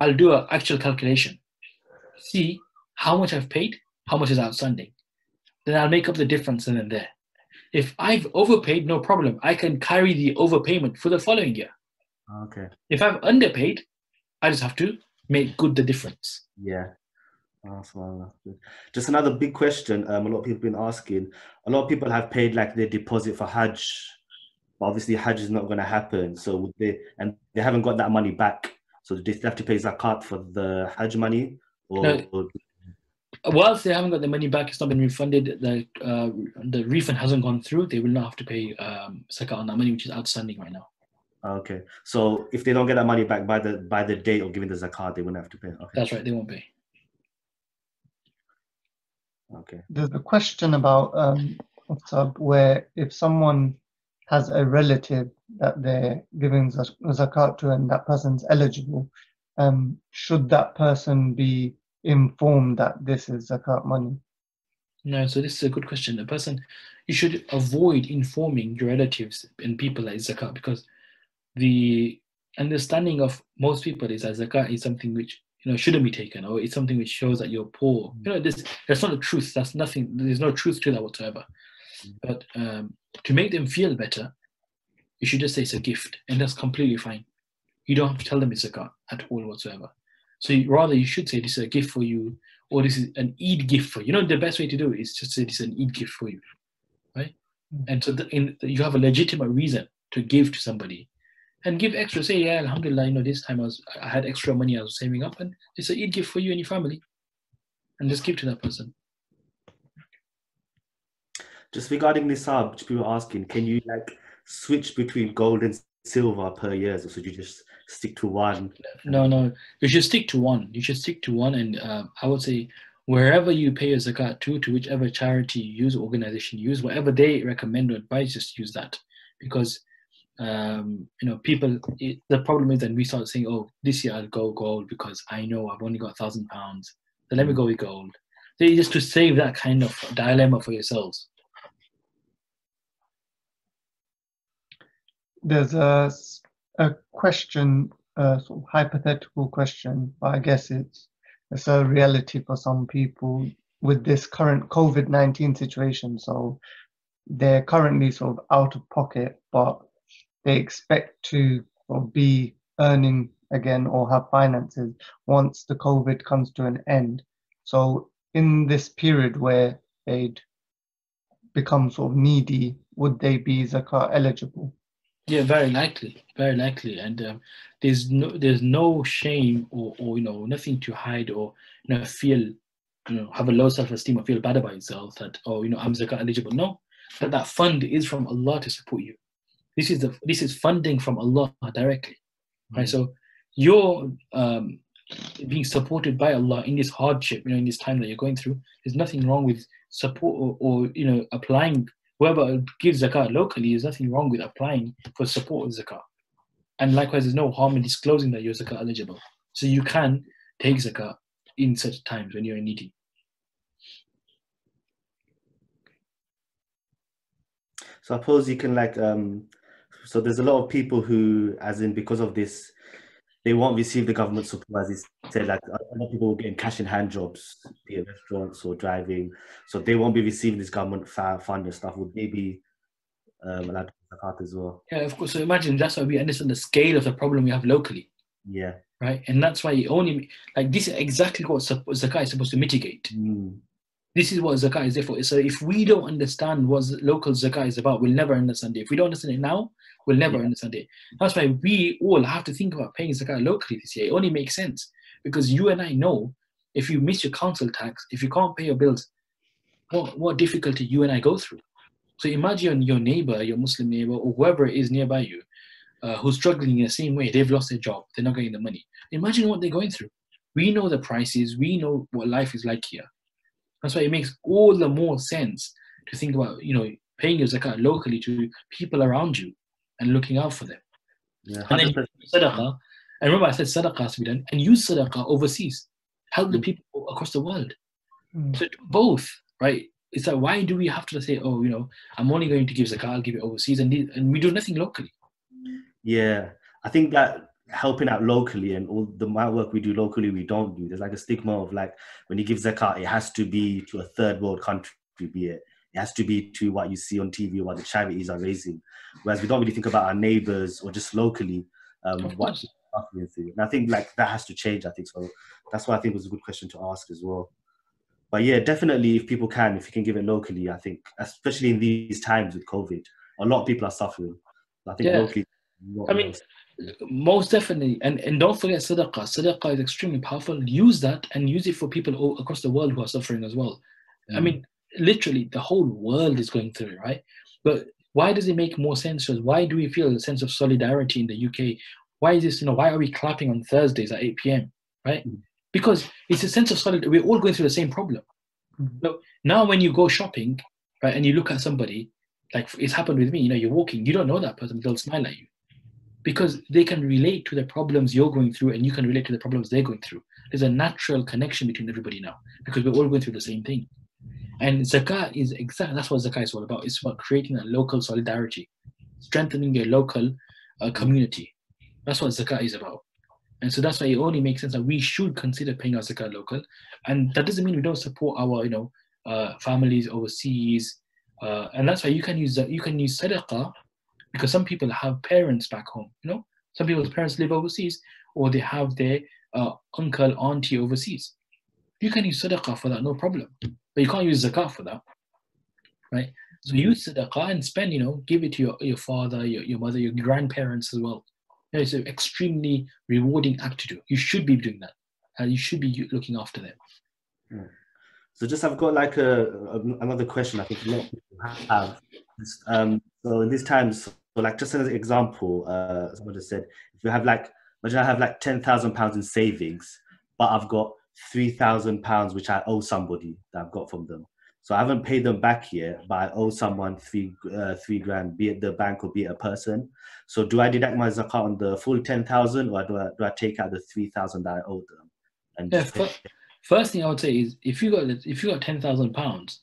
I'll do an actual calculation. See how much I've paid, how much is outstanding. Then I'll make up the difference and then there. If I've overpaid, no problem. I can carry the overpayment for the following year. Okay. If I've underpaid, I just have to make good the difference. Yeah. Just another big question. Um, a lot of people have been asking. A lot of people have paid like their deposit for Hajj, but obviously Hajj is not going to happen. So they and they haven't got that money back. So they have to pay zakat for the Hajj money. Or, no. or... Whilst they haven't got the money back, it's not been refunded. The uh, the refund hasn't gone through. They will not have to pay um, zakat on that money, which is outstanding right now. Okay. So if they don't get that money back by the by the date of giving the zakat, they won't have to pay. Okay. That's right. They won't pay. Okay. There's a question about um, where if someone has a relative that they're giving zakat to and that person's eligible, um, should that person be informed that this is zakat money? No, so this is a good question. The person, you should avoid informing your relatives and people that it's zakat, because the understanding of most people is that zakat is something which, you know, shouldn't be taken, or it's something which shows that you're poor. You know, this that's not the truth. That's nothing. There's no truth to that whatsoever. But um, to make them feel better, you should just say it's a gift, and that's completely fine. You don't have to tell them it's a zakat at all whatsoever. So you, rather, you should say this is a gift for you, or this is an Eid gift for you. You know, the best way to do it is just say this is an Eid gift for you, right? And so the, in, you have a legitimate reason to give to somebody. And give extra, say, yeah, alhamdulillah, you know, this time I, was, I had extra money I was saving up, and it's an Eid gift for you and your family. And just give to that person. Just regarding nisab, which people are asking, can you like switch between gold and silver per year, or should you just stick to one? No, no, you should stick to one. You should stick to one, and uh, I would say wherever you pay your zakat to, to whichever charity you use, organization you use, whatever they recommend or advise, just use that. Because um you know, people it, the problem is that we start saying, oh, this year I'll go gold because I know I've only got a thousand pounds, so let me go with gold. So just to save that kind of dilemma for yourselves. There's a, a question, a sort of hypothetical question, but I guess it's it's a reality for some people with this current COVID nineteen situation. So they're currently sort of out of pocket, but they expect to or be earning again or have finances once the COVID comes to an end. So in this period where they'd become sort of needy, would they be zakat eligible? Yeah, very likely, very likely. And um, there's no there's no shame or, or you know, nothing to hide, or you know, feel, you know, have a low self-esteem or feel bad about yourself that, oh, you know, I'm zakat eligible. No, that that fund is from Allah to support you. This is the this is funding from Allah directly, right? Mm-hmm. So you're um, being supported by Allah in this hardship, you know, in this time that you're going through. There's nothing wrong with support or, or you know, applying. Whoever gives zakat locally, there's nothing wrong with applying for support of zakat. And likewise, there's no harm in disclosing that you're zakat eligible. So you can take zakat in such times when you're needy. So I suppose you can like. Um... So there's a lot of people who, as in because of this they won't receive the government support, as he said. Like, a lot of people will get cash in hand jobs, be it restaurants or driving. So they won't be receiving this government fund and stuff. Would they be um, allowed to pay zakat as well? Yeah, of course. So imagine, that's why we understand the scale of the problem we have locally. Yeah. Right? And that's why it only, like, this is exactly what zakat is supposed to mitigate. Mm. This is what zakat is there for. So if we don't understand what local zakat is about, we'll never understand it. If we don't understand it now, we'll never yeah. understand it. That's why we all have to think about paying zakat locally this year. It only makes sense, because you and I know, if you miss your council tax, if you can't pay your bills, what, what difficulty you and I go through. So imagine your neighbor, your Muslim neighbor, or whoever is nearby you, uh, who's struggling in the same way. They've lost their job. They're not getting the money. Imagine what they're going through. We know the prices. We know what life is like here. That's why it makes all the more sense to think about, you know, paying your zakat locally to people around you and looking out for them. Yeah, and then you sadaqah. And remember, I said sadaqah has to be done, and use sadaqah overseas. Help mm. the people across the world. Mm. So both, right? It's like, why do we have to say, oh, you know, I'm only going to give zakat, I'll give it overseas, and and we do nothing locally. Yeah, I think that helping out locally and all the amount of work we do locally, we don't do. There's like a stigma of, like, when you give zakat, it has to be to a third world country, be it. It has to be to what you see on T V or what the charities are raising. Whereas we don't really think about our neighbours or just locally. Um, what and I think, like, that has to change, I think. So that's why I think it was a good question to ask as well. But yeah, definitely, if people can, if you can give it locally, I think, especially in these times with COVID, a lot of people are suffering. I think yeah. locally... I mean... Most. Most definitely, and and don't forget sadaqah. Sadaqah is extremely powerful. Use that and use it for people all across the world who are suffering as well. Mm. I mean, literally, the whole world is going through it, right? But why does it make more sense? Why do we feel a sense of solidarity in the U K? Why is this? You know, why are we clapping on Thursdays at eight p m? Right? Mm. Because it's a sense of solidarity. We're all going through the same problem. Mm. So now, when you go shopping, right, and you look at somebody, like it's happened with me. You know, you're walking, you don't know that person, they'll smile at you. Because they can relate to the problems you're going through, and you can relate to the problems they're going through. There's a natural connection between everybody now, because we're all going through the same thing. And zakat is exactly, that's what zakat is all about. It's about creating a local solidarity, strengthening your local uh, community. That's what zakat is about. And so that's why it only makes sense that we should consider paying our zakat local. And that doesn't mean we don't support our, you know, uh, families overseas. Uh, and that's why you can use you can use sadaqah. Because some people have parents back home, you know? Some people's parents live overseas, or they have their uh, uncle, auntie overseas. You can use sadaqah for that, no problem. But you can't use zakat for that, right? So use sadaqah and spend, you know, give it to your, your father, your, your mother, your grandparents as well. You know, it's an extremely rewarding act to do. You should be doing that. And you should be looking after them. Mm. So just, I've got like a, a another question I think a lot of people have. Um, so in these times, so like just as an example, uh, someone just said, if you have like, imagine I have like ten thousand pounds in savings, but I've got three thousand pounds, which I owe somebody that I've got from them. So I haven't paid them back yet, but I owe someone three, uh, three grand, be it the bank or be it a person. So do I deduct my zakat on the full ten thousand, or do I, do I take out the three thousand that I owe them? And yeah, f- first thing I would say is, if you got, if you got ten thousand pounds,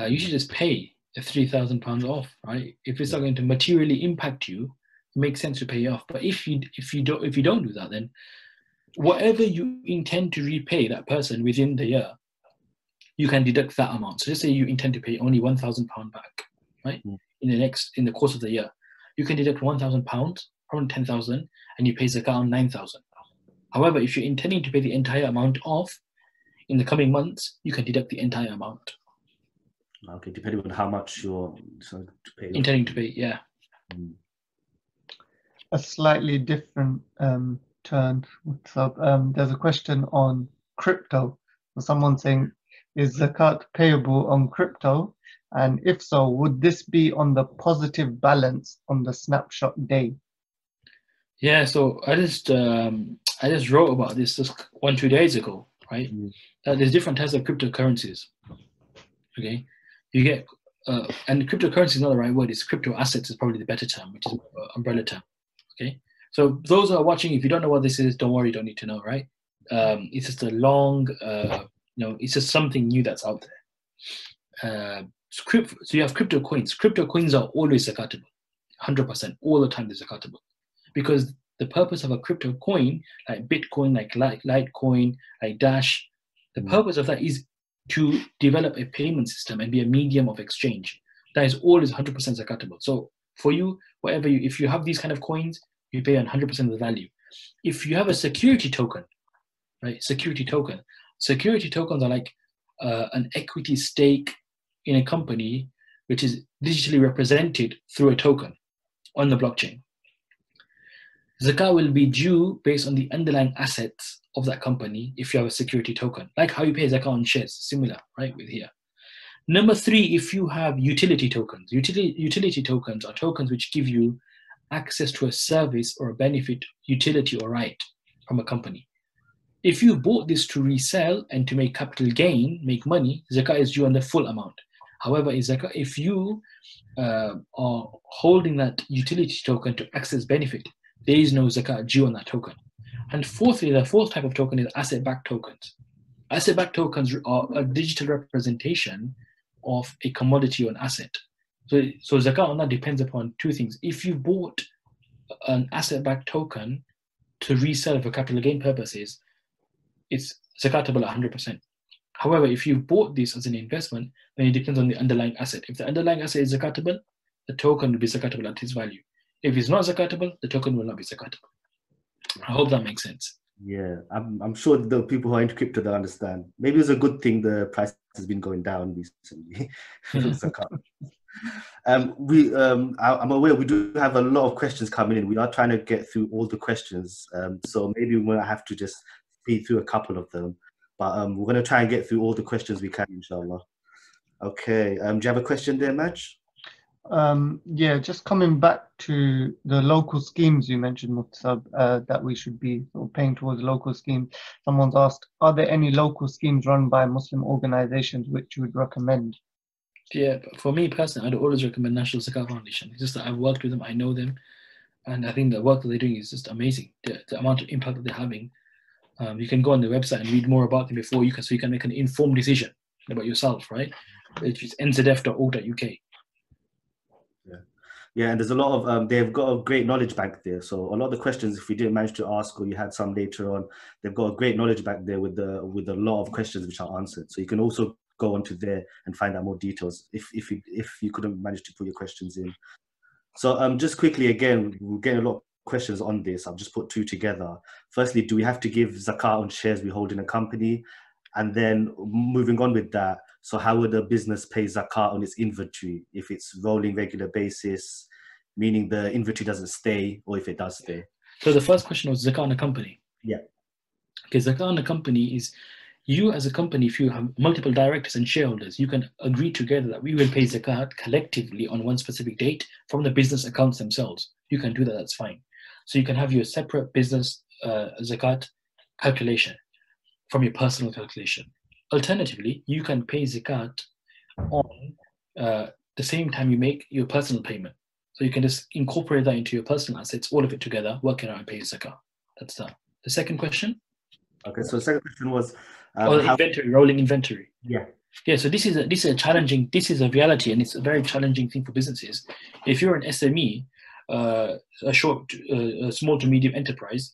uh, you should just pay three thousand pounds off, right? If it's not going to materially impact you, it makes sense to pay off. But if you if you don't if you don't do that, then whatever you intend to repay that person within the year, you can deduct that amount. So let's say you intend to pay only one thousand pounds back, right? Mm. In the next in the course of the year, you can deduct one thousand pounds from ten thousand, and you pay zakat on nine thousand. However, if you're intending to pay the entire amount off in the coming months, you can deduct the entire amount. Okay, depending on how much you're to pay. Intending to pay, yeah. Mm. A slightly different um, turn. So, um, there's a question on crypto. Someone saying, is zakat payable on crypto? And if so, would this be on the positive balance on the snapshot day? Yeah, so I just um, I just wrote about this just one, two days ago, right? Mm. Uh, there's different types of cryptocurrencies, okay? You get, uh, and cryptocurrency is not the right word, it's crypto assets is probably the better term, which is an umbrella term, okay? So those who are watching, if you don't know what this is, don't worry, you don't need to know, right? Um, it's just a long, uh, you know, it's just something new that's out there. Uh, so, crypt, so you have crypto coins. Crypto coins are always zakatable, one hundred percent, all the time they're zakatable, because the purpose of a crypto coin like Bitcoin, like Litecoin, like Dash, the purpose of that is to develop a payment system and be a medium of exchange. That is always one hundred percent zakatable. So for you, whatever you, if you have these kind of coins, you pay one hundred percent of the value. If you have a security token, right? Security token. Security tokens are like uh, an equity stake in a company, which is digitally represented through a token on the blockchain. Zakat will be due based on the underlying assets of that company if you have a security token, like how you pay zakat on shares, similar, right, with here. Number three, if you have utility tokens. Utility, utility tokens are tokens which give you access to a service or a benefit, utility or right from a company. If you bought this to resell and to make capital gain, make money, zakat is due on the full amount. However, if you uh, are holding that utility token to access benefit, there is no zakat due on that token. And fourthly, the fourth type of token is asset-backed tokens. Asset-backed tokens are a digital representation of a commodity or an asset. So, so zakat on that depends upon two things. If you bought an asset-backed token to resell for capital gain purposes, it's zakatable one hundred percent. However, if you bought this as an investment, then it depends on the underlying asset. If the underlying asset is zakatable, the token will be zakatable at its value. If it's not zakatable, the token will not be zakatable. I hope that makes sense. Yeah, I'm, I'm sure the people who are into crypto, they'll understand. Maybe it's a good thing the price has been going down recently. um, we, um, I, I'm aware we do have a lot of questions coming in. We are trying to get through all the questions. Um, so maybe we'll have to just speed through a couple of them. But um, we're going to try and get through all the questions we can, inshallah. Okay, um, do you have a question there, Maj? Um, yeah, just coming back to the local schemes you mentioned, Mufti, uh, that we should be sort of paying towards local schemes. Someone's asked, are there any local schemes run by Muslim organizations which you would recommend? Yeah, for me personally, I'd always recommend National Zakat Foundation. It's just that I've worked with them, I know them, and I think the work that they're doing is just amazing, the, the amount of impact that they're having. Um, you can go on their website and read more about them before you can, so you can make an informed decision about yourself, right? Which is n z f dot org dot u k. Yeah, yeah, and there's a lot of, um, they've got a great knowledge bank there. So a lot of the questions, if you didn't manage to ask or you had some later on, they've got a great knowledge bank there with the with a lot of questions which are answered. So you can also go onto there and find out more details if if you, if you couldn't manage to put your questions in. So um, just quickly again, we're getting a lot of questions on this. I've just put two together. Firstly, do we have to give zakat on shares we hold in a company? And then moving on with that, so how would a business pay zakat on its inventory if it's rolling regular basis, meaning the inventory doesn't stay, or if it does stay? So the first question was zakat on a company. Yeah. Okay, zakat on a company is you as a company, if you have multiple directors and shareholders, you can agree together that we will pay zakat collectively on one specific date from the business accounts themselves. You can do that, that's fine. So you can have your separate business uh, zakat calculation from your personal calculation. Alternatively, you can pay zakat on uh, the same time you make your personal payment. So you can just incorporate that into your personal assets, all of it together, work it out and pay zakat. That's that. The second question? Okay, so the second question was... Um, oh, inventory, rolling inventory. Yeah. Yeah, so this is, a, this is a challenging, this is a reality, and it's a very challenging thing for businesses. If you're an S M E, Uh, a short, uh, a small to medium enterprise,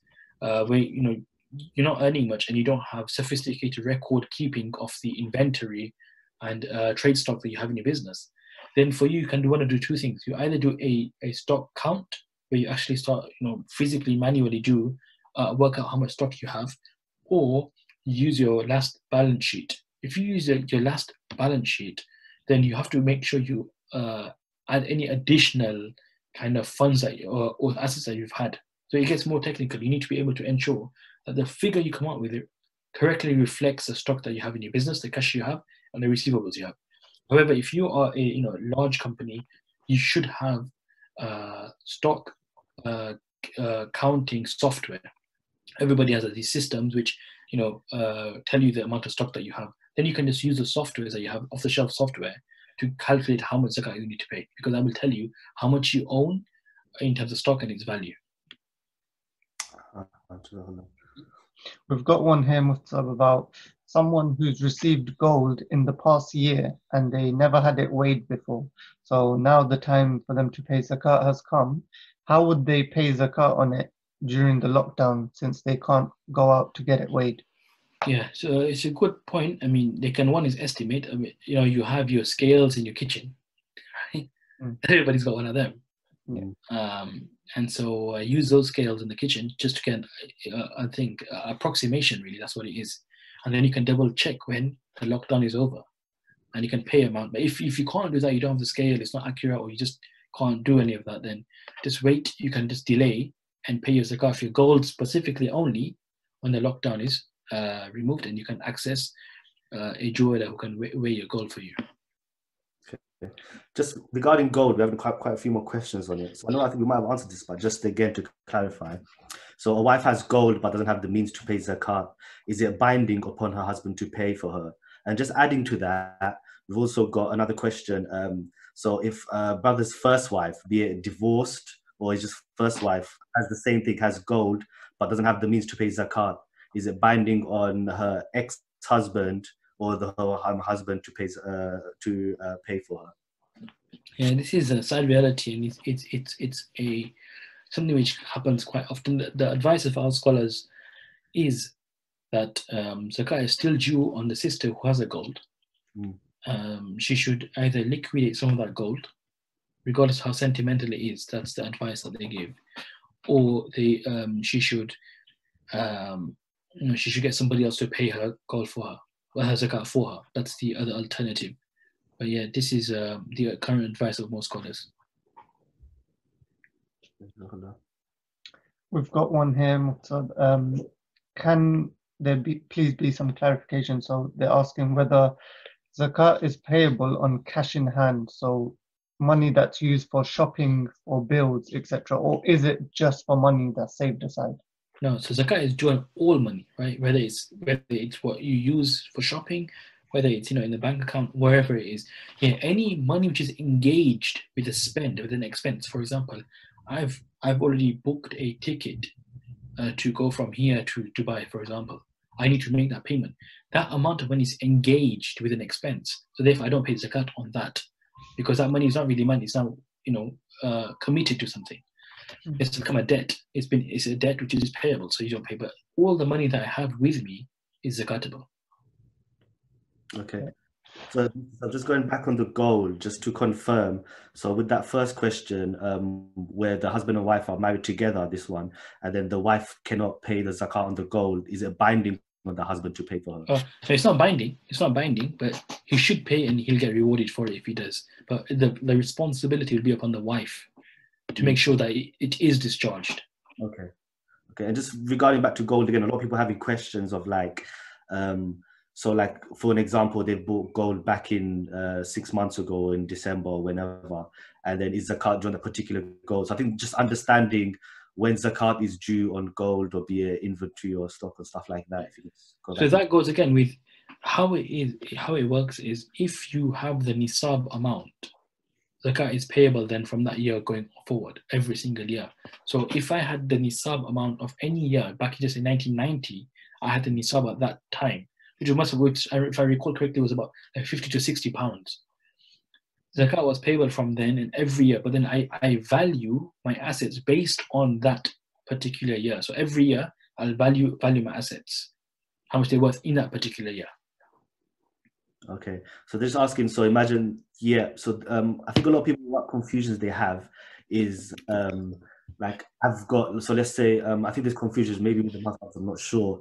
uh, where you know you're not earning much and you don't have sophisticated record keeping of the inventory and uh, trade stock that you have in your business, then for you, you can do one of the two things. You either do a, a stock count where you actually start, you know, physically manually do uh, work out how much stock you have, or use your last balance sheet. If you use your, your last balance sheet, then you have to make sure you uh, add any additional kind of funds that you, or, or assets that you've had. So it gets more technical. You need to be able to ensure that the figure you come up with it correctly reflects the stock that you have in your business, the cash you have, and the receivables you have. However, if you are a you know large company, you should have uh, stock uh, uh, counting software. Everybody has these systems which you know uh, tell you the amount of stock that you have. Then you can just use the software that you have, off-the-shelf software, to calculate how much zakat you need to pay, because that will tell you how much you own in terms of stock and its value. We've got one here, Muftab, about someone who's received gold in the past year and they never had it weighed before. So now the time for them to pay zakat has come. How would they pay zakat on it during the lockdown, since they can't go out to get it weighed? Yeah, so it's a good point. I mean, they can, one is estimate. I mean, you know, you have your scales in your kitchen, right? Mm. Everybody's got one of them. Yeah. Um, and so I use those scales in the kitchen just to get, uh, I think, uh, approximation, really. That's what it is. And then you can double check when the lockdown is over and you can pay amount. But if, if you can't do that, you don't have the scale, it's not accurate, or you just can't do any of that, then just wait. You can just delay and pay your zakat for your gold specifically only when the lockdown is uh, removed, and you can access uh, a jeweler who can weigh your gold for you. Okay. Just regarding gold, we have quite, quite a few more questions on it. So I know I think we might have answered this, but just again to clarify. So a wife has gold but doesn't have the means to pay zakat. Is it binding upon her husband to pay for her? And just adding to that, we've also got another question. Um, so if uh, brother's first wife, be it divorced or is just first wife, has the same thing, has gold but doesn't have the means to pay zakat, is it binding on her ex-husband or the her husband to pay uh, to uh, pay for her? Yeah, this is a sad reality, and it's it's it's, it's a something which happens quite often. The, the advice of our scholars is that um, zakat is still due on the sister who has a gold. Mm. Um, she should either liquidate some of that gold, regardless how sentimental it is. That's the advice that they give, or they um, she should um, you know, she should get somebody else to pay her gold for her. Well, has zakat for her. That's the other alternative. But yeah, this is uh, the current advice of most scholars. We've got one here. So, um, can there be please be some clarification? So they're asking whether zakat is payable on cash in hand, so money that's used for shopping or bills, et cetera, or is it just for money that's saved aside? No, so zakat is due on all money, right? Whether it's whether it's what you use for shopping, whether it's, you know, in the bank account, wherever it is. Yeah, any money which is engaged with a spend, with an expense. For example, I've I've already booked a ticket uh, to go from here to Dubai, for example. I need to make that payment. That amount of money is engaged with an expense, so therefore I don't pay zakat on that, because that money is not really money. It's now, you know, uh, committed to something. It's become a debt. It's been it's a debt which is payable, so you don't pay. But all the money that I have with me is zakatable. Okay, so, so just going back on the gold, just to confirm. So with that first question, um, where the husband and wife are married together, this one, and then the wife cannot pay the zakat on the gold, is it binding on the husband to pay for her? Oh, so it's not binding. It's not binding, but he should pay, and he'll get rewarded for it if he does. But the the responsibility will be upon the wife to make sure that it is discharged. Okay. Okay. And just regarding back to gold again, a lot of people having questions of like, um, so like for an example, they bought gold back in uh, six months ago in December or whenever, and then is zakat due on a particular gold? So I think just understanding when zakat is due on gold, or be it inventory or stock and stuff like that. So that, that goes again with how it is, how it works is if you have the nisab amount, zakat is payable then from that year going forward, every single year. So if I had the nisab amount of any year, back just in nineteen ninety, I had the nisab at that time, which must have, which I, if I recall correctly, was about like fifty to sixty pounds. Zakat was payable from then and every year, but then I, I value my assets based on that particular year. So every year, I'll value, value my assets, how much they're worth in that particular year. Okay, so they're just asking, so imagine, yeah, so um, I think a lot of people, what confusions they have is um, like I've got, so let's say, um, I think there's confusions maybe with the month, I'm not sure,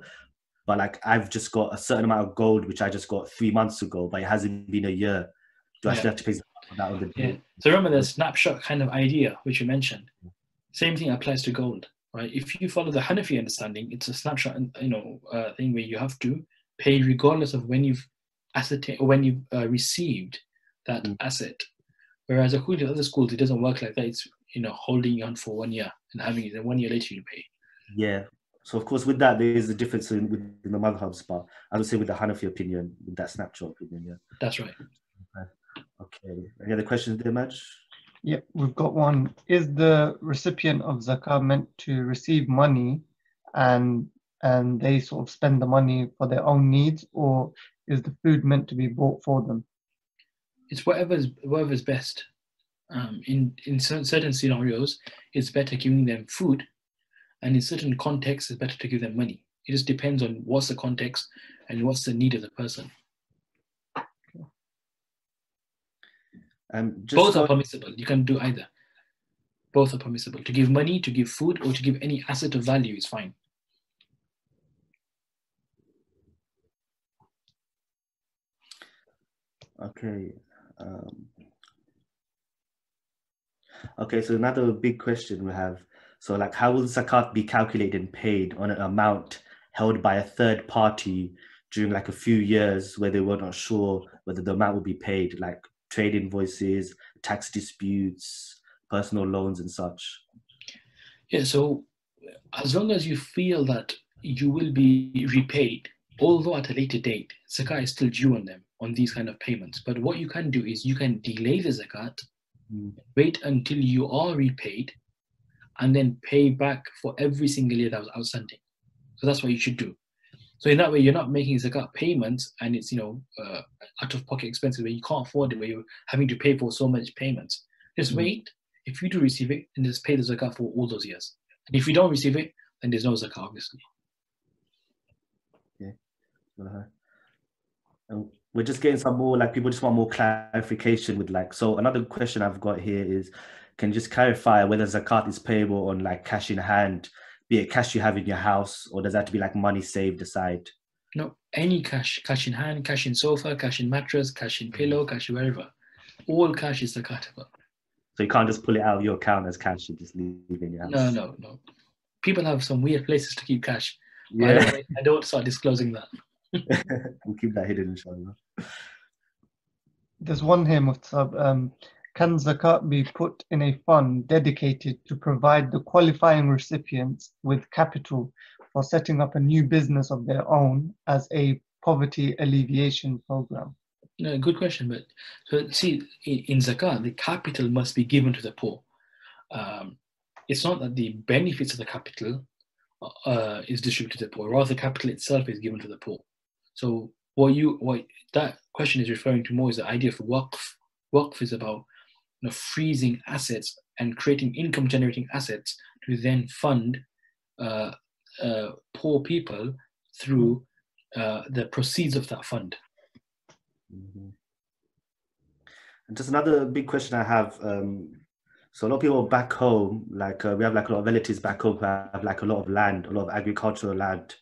but like I've just got a certain amount of gold which I just got three months ago, but it hasn't been a year. Do I yeah. still have to pay for that on the day? Yeah. So remember the snapshot kind of idea which you mentioned, same thing applies to gold, right? If you follow the Hanafi understanding, it's a snapshot, you know, uh, thing where you have to pay regardless of when you've ascertain or when you uh, received that mm. asset, whereas according to other schools it doesn't work like that. It's, you know, holding on for one year and having it, and one year later you pay. Yeah, so of course with that there is a difference in within the madhabs, but I would say with the Hanafi opinion, with that snapshot opinion, yeah, that's right. Okay, any other questions there, Maj? Yeah, we've got one. Is the recipient of zakah meant to receive money, and and they sort of spend the money for their own needs, or is the food meant to be bought for them? It's whatever's whatever's best. Um, in in certain scenarios, it's better giving them food And in certain contexts, it's better to give them money. It just depends on what's the context and what's the need of the person. Um, just Both are permissible. You can do either. Both are permissible. To give money, to give food, or to give any asset of value is fine. Okay. Um, okay, so another big question we have. So like, how will zakat be calculated and paid on an amount held by a third party during like a few years where they were not sure whether the amount would be paid, like trade invoices, tax disputes, personal loans and such? Yeah, so as long as you feel that you will be repaid, although at a later date, zakat is still due on them, on these kind of payments. But what you can do is you can delay the zakat, mm. wait until you are repaid, and then pay back for every single year that was outstanding. So that's what you should do. So in that way, you're not making zakat payments and it's, you know, uh, out-of-pocket expenses where you can't afford it, where you're having to pay for so much payments. Just mm. wait. If you do receive it, then just pay the zakat for all those years. And if you don't receive it, then there's no zakat, obviously. Yeah. Uh-huh. And we're just getting some more, like people just want more clarification with like, so another question I've got here is, can you just clarify whether zakat is payable on like cash in hand, be it cash you have in your house, or does that have to be like money saved aside? No, any cash, cash in hand, cash in sofa, cash in mattress, cash in pillow, cash wherever. All cash is zakatable. So you can't just pull it out of your account as cash and just leave it in your house? No, no, no. People have some weird places to keep cash. Yeah. I, don't, I don't start disclosing that. We'll keep that hidden, inshallah. There's one here, Muftab. Um, Can zakat be put in a fund dedicated to provide the qualifying recipients with capital for setting up a new business of their own as a poverty alleviation program? No, good question. But so see, in zakat, the capital must be given to the poor. Um, it's not that the benefits of the capital uh, is distributed to the poor; rather, the capital itself is given to the poor. So, what you what that question is referring to more is the idea of waqf. Waqf is about of freezing assets and creating income generating assets to then fund uh, uh, poor people through uh, the proceeds of that fund. Mm-hmm. And just another big question I have. Um, so a lot of people back home, like uh, we have like a lot of relatives back home who have like a lot of land, a lot of agricultural land.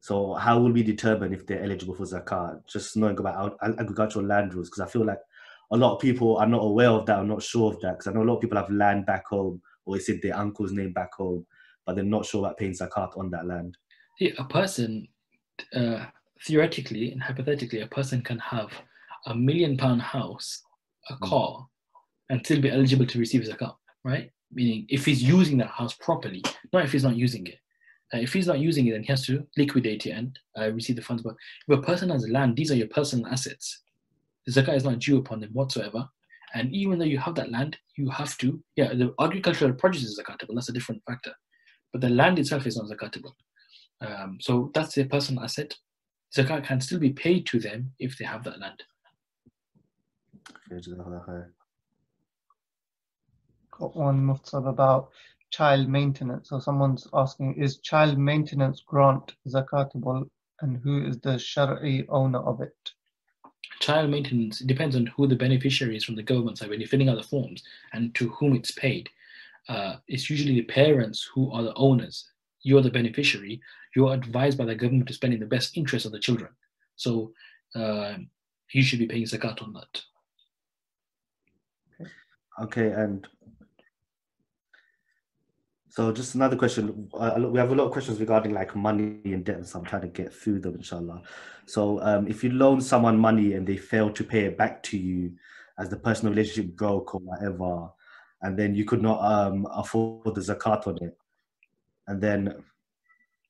So how will we determine if they're eligible for zakat? Just knowing about our agricultural land rules, because I feel like a lot of people are not aware of that. I'm not sure of that because I know a lot of people have land back home, or it's in their uncle's name back home, but they're not sure about paying zakat on that land. Yeah, a person, uh, theoretically and hypothetically, a person can have a million pound house, a mm. car, and still be eligible to receive zakat, right? Meaning if he's using that house properly, not if he's not using it. Uh, if he's not using it, then he has to liquidate it and uh, receive the funds. But if a person has land, these are your personal assets. The zakat is not due upon them whatsoever. And even though you have that land, you have to, yeah, the agricultural produce is zakatable, that's a different factor. But the land itself is not zakatable. Um, so that's their personal asset. Zakat can still be paid to them if they have that land. Got one, Muftab, about child maintenance. So someone's asking, is child maintenance grant zakatable and who is the Shar'i owner of it? Child maintenance depends on who the beneficiary is from the government side when you're filling out the forms and to whom it's paid. Uh, it's usually the parents who are the owners. You're the beneficiary. You're advised by the government to spend in the best interest of the children. So uh, you should be paying zakat on that. Okay, and so just another question. Uh, we have a lot of questions regarding like money and debt, so I'm trying to get through them, inshallah. So um, if you loan someone money and they fail to pay it back to you as the personal relationship broke or whatever, and then you could not um, afford the zakat on it. And then,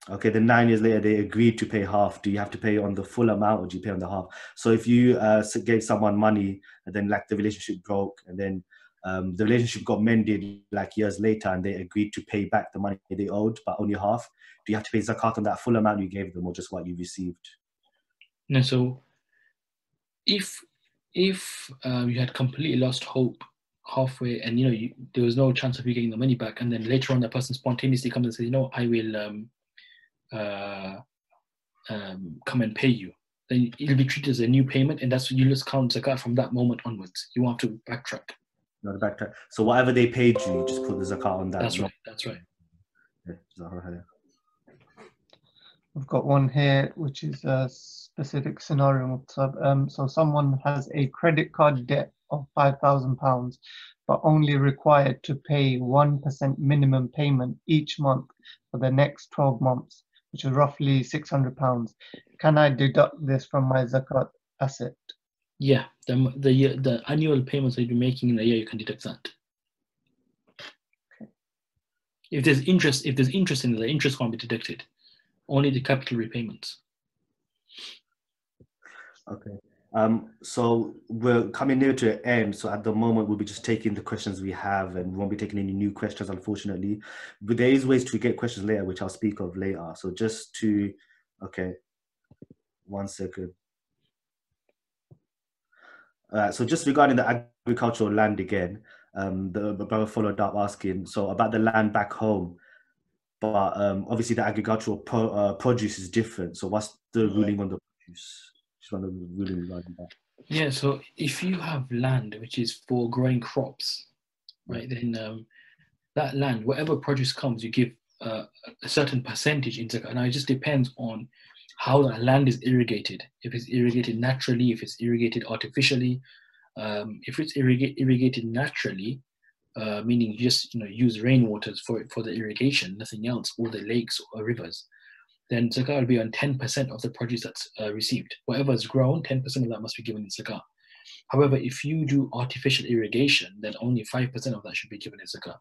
okay, then nine years later, they agreed to pay half. Do you have to pay on the full amount or do you pay on the half? So if you uh, gave someone money and then like the relationship broke and then Um, the relationship got mended like years later and they agreed to pay back the money they owed, but only half. Do you have to pay zakat on that full amount you gave them or just what you received? No, so if if um, you had completely lost hope halfway, and you know you, there was no chance of you getting the money back, and then later on that person spontaneously comes and says, you know, I will um, uh, um, come and pay you, then it'll be treated as a new payment, and that's when you just count zakat from that moment onwards. You won't have to backtrack. Not backtrack. So whatever they paid you, you just put the zakat on that. That's right. That's right. I've got one here, which is a specific scenario. Um, so someone has a credit card debt of five thousand pounds, but only required to pay one percent minimum payment each month for the next twelve months, which is roughly six hundred pounds. Can I deduct this from my zakat asset? Yeah, the, the, the annual payments that you're making in the year, you can deduct that. Okay. If there's interest, if there's interest in it, the interest can't be deducted. Only the capital repayments. Okay. Um, so we're coming near to an end. So at the moment, we'll be just taking the questions we have, and we won't be taking any new questions, unfortunately. But there is ways to get questions later, which I'll speak of later. So just to, okay, one second. Uh, so just regarding the agricultural land again, um, the brother followed up asking, so about the land back home, but um, obviously the agricultural pro, uh, produce is different. So what's the ruling on the produce? Just want to really regarding that. Yeah, so if you have land which is for growing crops, right, then um, that land, whatever produce comes, you give uh, a certain percentage in zakat. Now it just depends on how that land is irrigated. If it's irrigated naturally, if it's irrigated artificially, um, if it's irrig irrigated naturally, uh, meaning you just you know use rainwaters for for the irrigation, nothing else, or the lakes or rivers, then zakat will be on ten percent of the produce that's uh, received. Whatever is grown, ten percent of that must be given in zakat. However, if you do artificial irrigation, then only five percent of that should be given in zakat.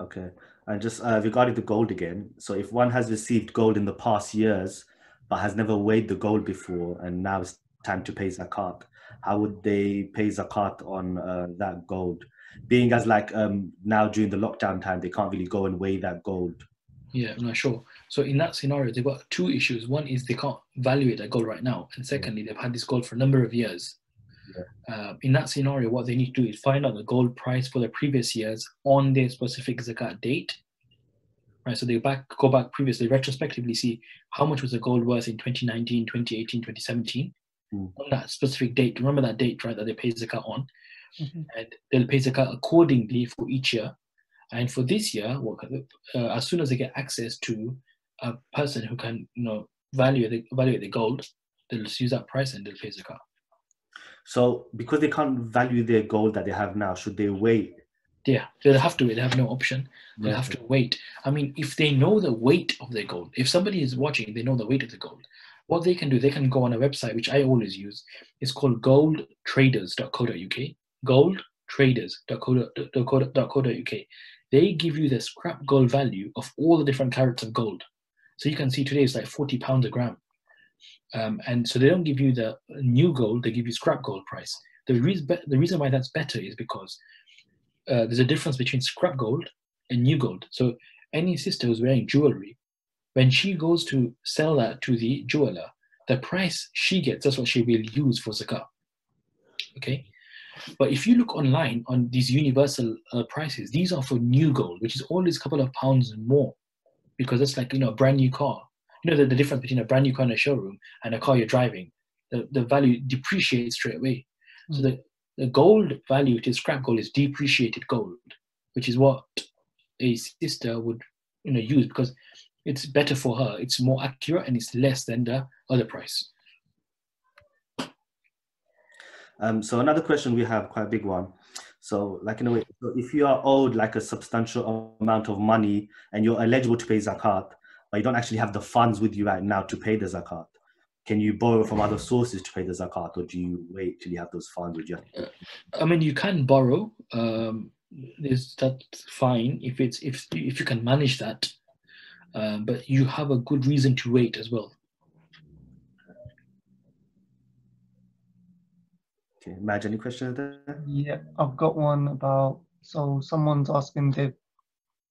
Okay, and just uh, regarding the gold again, so if one has received gold in the past years, but has never weighed the gold before, and now it's time to pay zakat, how would they pay zakat on uh, that gold? Being as like um, now during the lockdown time, they can't really go and weigh that gold. Yeah, I'm not sure. So in that scenario, they've got two issues. One is they can't value that gold right now. And secondly, they've had this gold for a number of years. Yeah. Uh, in that scenario, what they need to do is find out the gold price for the previous years on their specific zakat date. Right, so they back go back previously, retrospectively see how much was the gold worth in twenty nineteen, twenty eighteen, twenty seventeen. Mm. On that specific date, remember that date, right, that they pay zakat on. Mm-hmm. And they'll pay zakat accordingly for each year, and for this year, uh, as soon as they get access to a person who can, you know, value the value the gold, they'll just use that price and they'll pay zakat. So, because they can't value their gold that they have now, should they wait? Yeah, they'll have to wait. They have no option. They'll have to wait. I mean, if they know the weight of their gold, if somebody is watching, they know the weight of the gold. What they can do, they can go on a website which I always use. It's called gold traders dot co dot U K. gold traders dot co dot U K. They give you the scrap gold value of all the different carats of gold. So you can see today it's like forty pounds a gram. Um, and so they don't give you the new gold, they give you scrap gold price. The reason, the reason why that's better is because uh, there's a difference between scrap gold and new gold. So any sister who's wearing jewelry, when she goes to sell that to the jeweler, the price she gets, that's what she will use for zakat. Okay? But if you look online on these universal uh, prices, these are for new gold, which is always a couple of pounds more, because it's like, you know, a brand new car. You know, the, the difference between a brand new car in a showroom and a car you're driving, the, the value depreciates straight away. Mm. So the, the gold value to scrap gold is depreciated gold, which is what a sister would, you know, use because it's better for her. It's more accurate and it's less than the other price. Um, so another question we have, quite a big one. So like in a way, if you are owed like a substantial amount of money and you're eligible to pay zakat, but you don't actually have the funds with you right now to pay the zakat, can you borrow from other sources to pay the zakat, or do you wait till you have those funds? Or do you have to... I mean, you can borrow. Um, is that fine if it's if if you can manage that, uh, but you have a good reason to wait as well. Okay, Maj, any questions there? Yeah, I've got one about, so someone's asking their,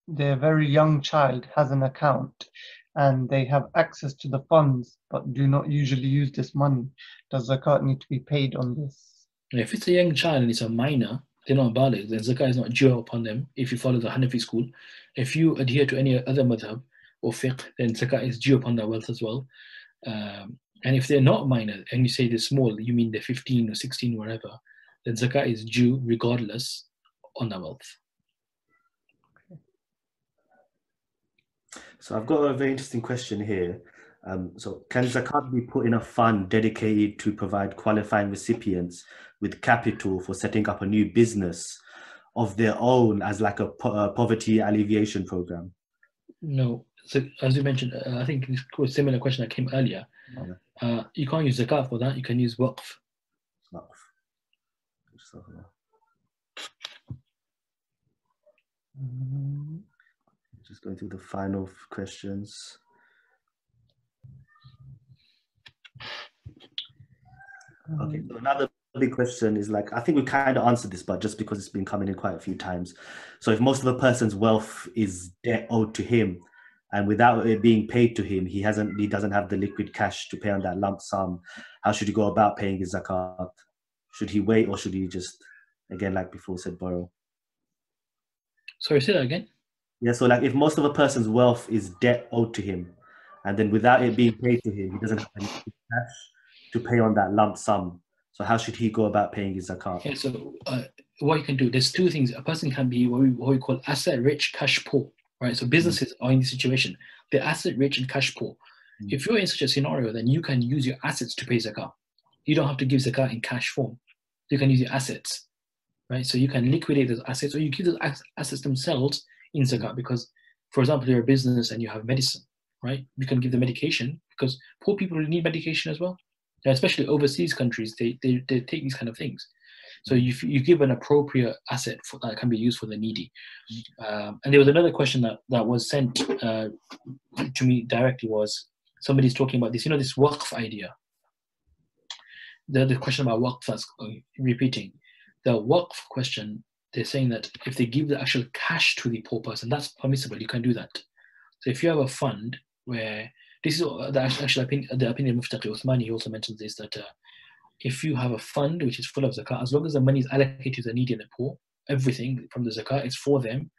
their very young child has an account and they have access to the funds but do not usually use this money. Does zakat need to be paid on this? And if it's a young child and it's a minor, they're not baligh, then zakah is not due upon them if you follow the Hanafi school. If you adhere to any other madhab or fiqh, then zakah is due upon their wealth as well. Um, and if they're not minor, and you say they're small, you mean they're fifteen or sixteen, whatever, then zakah is due regardless on their wealth. So I've got a very interesting question here. Um, so can zakat be put in a fund dedicated to provide qualifying recipients with capital for setting up a new business of their own as like a po uh, poverty alleviation program? No. So as you mentioned, uh, I think this was a similar question that came earlier. Okay. Uh, you can't use zakat for that. You can use waqf. Waqf. Just going through the final questions. Okay, so another big question is like, I think we kind of answered this, but just because it's been coming in quite a few times. So if most of a person's wealth is debt owed to him, and without it being paid to him, he hasn't, he doesn't have the liquid cash to pay on that lump sum, how should he go about paying his zakat? Should he wait, or should he just, again, like before said, borrow? Sorry, say that again? Yeah, so like if most of a person's wealth is debt owed to him, and then without it being paid to him, he doesn't have any cash to pay on that lump sum. So how should he go about paying his zakat? Yeah, so uh, what you can do, there's two things. A person can be what we, what we call asset rich, cash poor, right? So businesses mm. are in this situation. They're asset rich and cash poor. Mm. If you're in such a scenario, then you can use your assets to pay zakat. You don't have to give zakat in cash form. You can use your assets, right? So you can liquidate those assets, or you give those assets themselves in zakat, because, for example, you're a business and you have medicine, right? You can give the medication, because poor people need medication as well. And especially overseas countries, they, they, they take these kind of things. So you, you give an appropriate asset for, that can be used for the needy. Um, and there was another question that, that was sent uh, to me directly, was somebody's talking about this, you know, this waqf idea. The, the question about waqf that's repeating. The waqf question, they're saying that if they give the actual cash to the poor person, that's permissible, you can do that. So if you have a fund where, this is the actual opinion, the opinion of Mufti Uthmani, he also mentions this, that uh, if you have a fund which is full of zakat, as long as the money is allocated to the needy and the poor, everything from the zakat is for them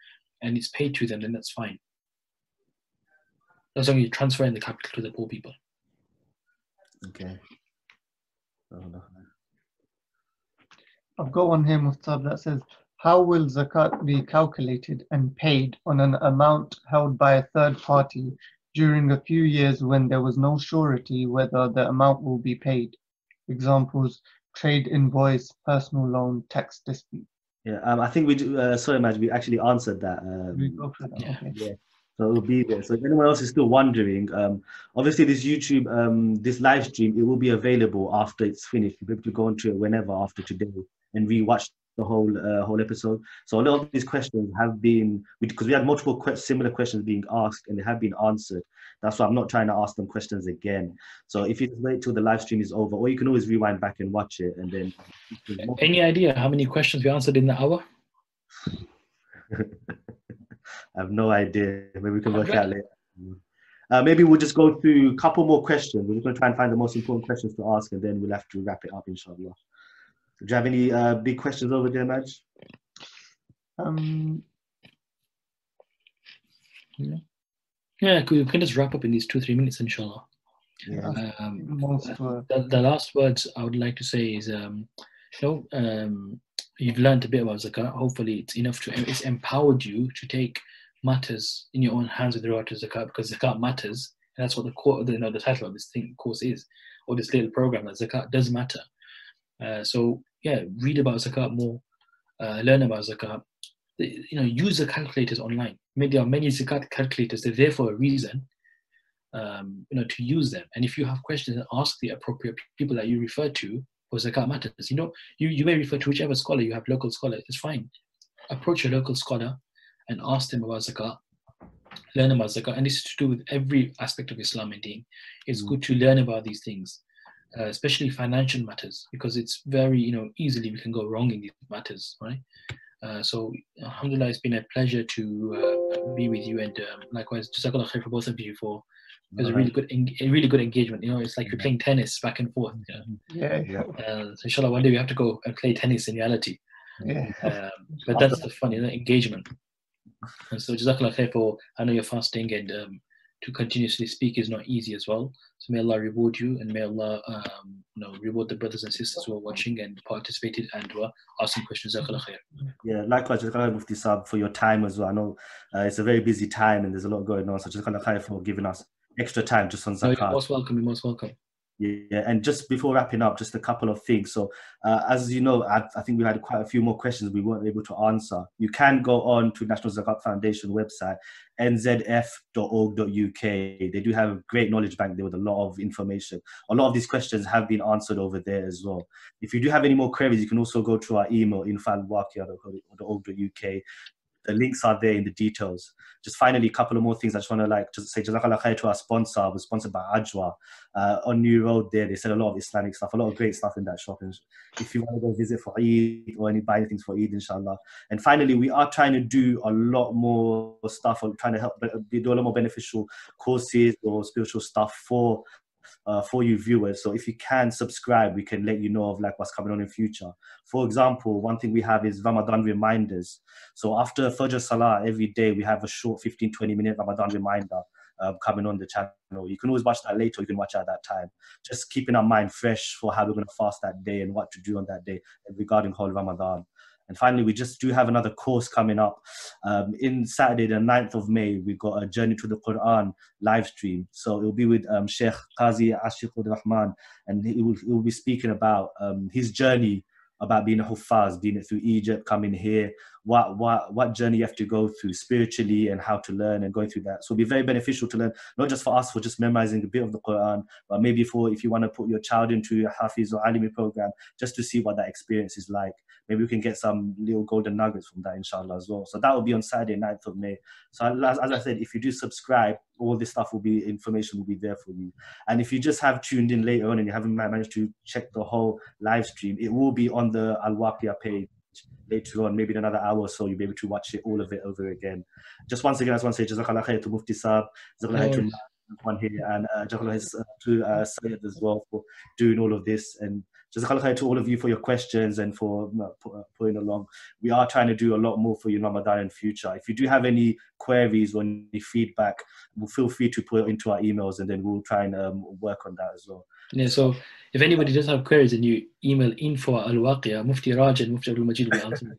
and it's paid to them, then that's fine. As long as you're transferring the capital to the poor people. Okay. I've got one here, Muftab, that says, how will zakat be calculated and paid on an amount held by a third party during a few years when there was no surety whether the amount will be paid? Examples, trade invoice, personal loan, tax dispute. Yeah, um, I think we do, uh, sorry, Maj, we actually answered that. Um, we go for that. Yeah. Okay. Yeah. So it'll be there. So if anyone else is still wondering, um, obviously this YouTube, um, this live stream, it will be available after it's finished. You'll be able to go into it whenever after today and rewatch the whole uh, whole episode. So a lot of these questions have been, because we had multiple que similar questions being asked and they have been answered. That's why I'm not trying to ask them questions again. So if you just wait till the live stream is over, or you can always rewind back and watch it. And then any idea how many questions we answered in the hour? I have no idea. Maybe we can work okay. out later. Uh, maybe we'll just go through a couple more questions. We're just going to try and find the most important questions to ask, and then we'll have to wrap it up, inshallah. Do you have any uh, big questions over there, Maj? Um, yeah, yeah, we can just wrap up in these two, three minutes, inshallah. Yeah. Um, Most the, the last words I would like to say is, um, you know, um, you've learned a bit about zakat. Hopefully it's enough to, it's empowered you to take matters in your own hands with regard to zakat, because zakat matters. And that's what the, core, you know, the title of this thing, course is, or this little program, that zakat does matter. Uh, so, yeah, read about zakat more, uh, learn about zakat, you know, use the calculators online. I mean, there are many zakat calculators, they're there for a reason, um, you know, to use them. And if you have questions, ask the appropriate people that you refer to for zakat matters. You know, you, you may refer to whichever scholar you have, local scholar, it's fine. Approach your local scholar and ask them about zakat, learn about zakat. And this is to do with every aspect of Islam and deen. It's good to learn about these things. Uh, especially financial matters, because it's very, you know, easily we can go wrong in these matters, right? Uh, so, alhamdulillah, it's been a pleasure to uh, be with you, and um, likewise, jazakallah khair for both of you for It was right. a really good, a really good engagement. You know, it's like you're playing tennis back and forth. You know? Yeah, yeah. Uh, so inshallah, one day we have to go and play tennis in reality. Yeah. Um, but that's the fun, you know, engagement. And so, Jazakallah khair for. I know you're fasting, and um, to continuously speak is not easy as well. So may Allah reward you, and may Allah, um, you know, reward the brothers and sisters who are watching and participated and who are asking questions. Jazakallah khair. Yeah, likewise, Jazakallah Mufti Saab for your time as well. I know uh, it's a very busy time and there's a lot going on. So Jazakallah khair for giving us extra time just on Zakat. No, you're most welcome, you're most welcome. Yeah, and just before wrapping up, just a couple of things. So uh, as you know, I, I think we had quite a few more questions we weren't able to answer. You can go on to National Zakat Foundation website, n z f dot org dot u k. They do have a great knowledge bank there with a lot of information. A lot of these questions have been answered over there as well. If you do have any more queries, you can also go to our email, info at al waqiah dot org dot u k. The links are there in the details. Just finally, a couple of more things. I just want to like to say Jazakallah khair to our sponsor. We're sponsored by Ajwa. Uh, on New Road there, they sell a lot of Islamic stuff, a lot of great stuff in that shop. And if you want to go visit for Eid or any, buy anything for Eid, inshallah. And finally, we are trying to do a lot more stuff, or trying to help do a lot more beneficial courses or spiritual stuff for Uh, for you viewers. So if you can subscribe, we can let you know of like what's coming on in future. For example, one thing we have is Ramadan reminders. So after Fajr Salah every day, we have a short fifteen to twenty minute Ramadan reminder uh, coming on the channel. You can always watch that later, you can watch at that time. Just keeping our mind fresh for how we're going to fast that day and what to do on that day regarding whole Ramadan. And finally, we just do have another course coming up. Um, in Saturday, the ninth of May, we've got a Journey to the Quran live stream. So it will be with um, Sheikh Qazi Ashiqul Rahman, and he will, he will be speaking about um, his journey about being a Huffaz, being it through Egypt, coming here, what, what, what journey you have to go through spiritually and how to learn and going through that. So it'll be very beneficial to learn, not just for us for just memorizing a bit of the Quran, but maybe for if you want to put your child into a Hafiz or Alimi program, just to see what that experience is like. Maybe we can get some little golden nuggets from that, inshallah, as well. So that will be on Saturday, ninth of May. So as, as I said, if you do subscribe, all this stuff will be, information will be there for you. And if you just have tuned in later on and you haven't managed to check the whole live stream, it will be on the Al Waqi'ah page later on, maybe in another hour or so, you'll be able to watch it, all of it over again. Just once again, I just want to say Jazakallah khair to Mufti Saab, Jazakallah khair to everyone here, and uh, Jazakallah khair to uh, Sayyid as well for doing all of this. And Jazakallah khair to all of you for your questions and for uh, putting along. We are trying to do a lot more for you Ramadan in future. If you do have any queries or any feedback, we'll feel free to put it into our emails, and then we'll try and um, work on that as well. Yeah, so if anybody does have queries and you email info Al Waqi'ah, Mufti Raj and Mufti Abdul Majid will answer.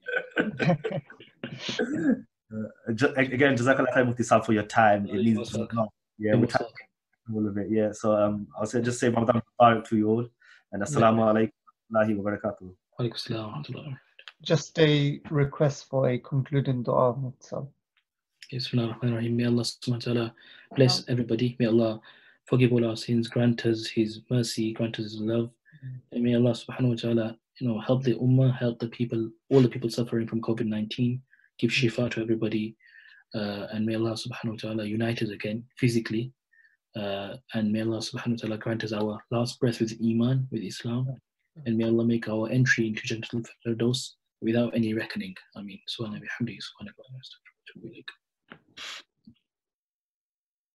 uh, again, Jazakallah khair Mufti Saab for your time. It means a lot. Yeah, we're talking all of it. Yeah, so um, I'll say, just say Ramadan Mubarak to you all. And assalamu alaikum wa barakatuh. Alaikum salam. Just a request for a concluding dua. Bismillah ar-Rahman ar-Rahim. May Allah subhanahu wa ta'ala bless everybody. May Allah forgive all our sins, grant us His mercy, grant us His love. And may Allah subhanahu wa ta'ala, you know, help the ummah, help the people, all the people suffering from COVID nineteen. Give shifa to everybody. Uh, and may Allah subhanahu wa ta'ala unite us again physically. Uh, and may Allah subhanahu wa ta'ala grant us our last breath with Iman, with Islam, and may Allah make our entry into Jannatul Firdaus without any reckoning. I mean, subhanallah bihamdihi, subhanallah bihamdihi.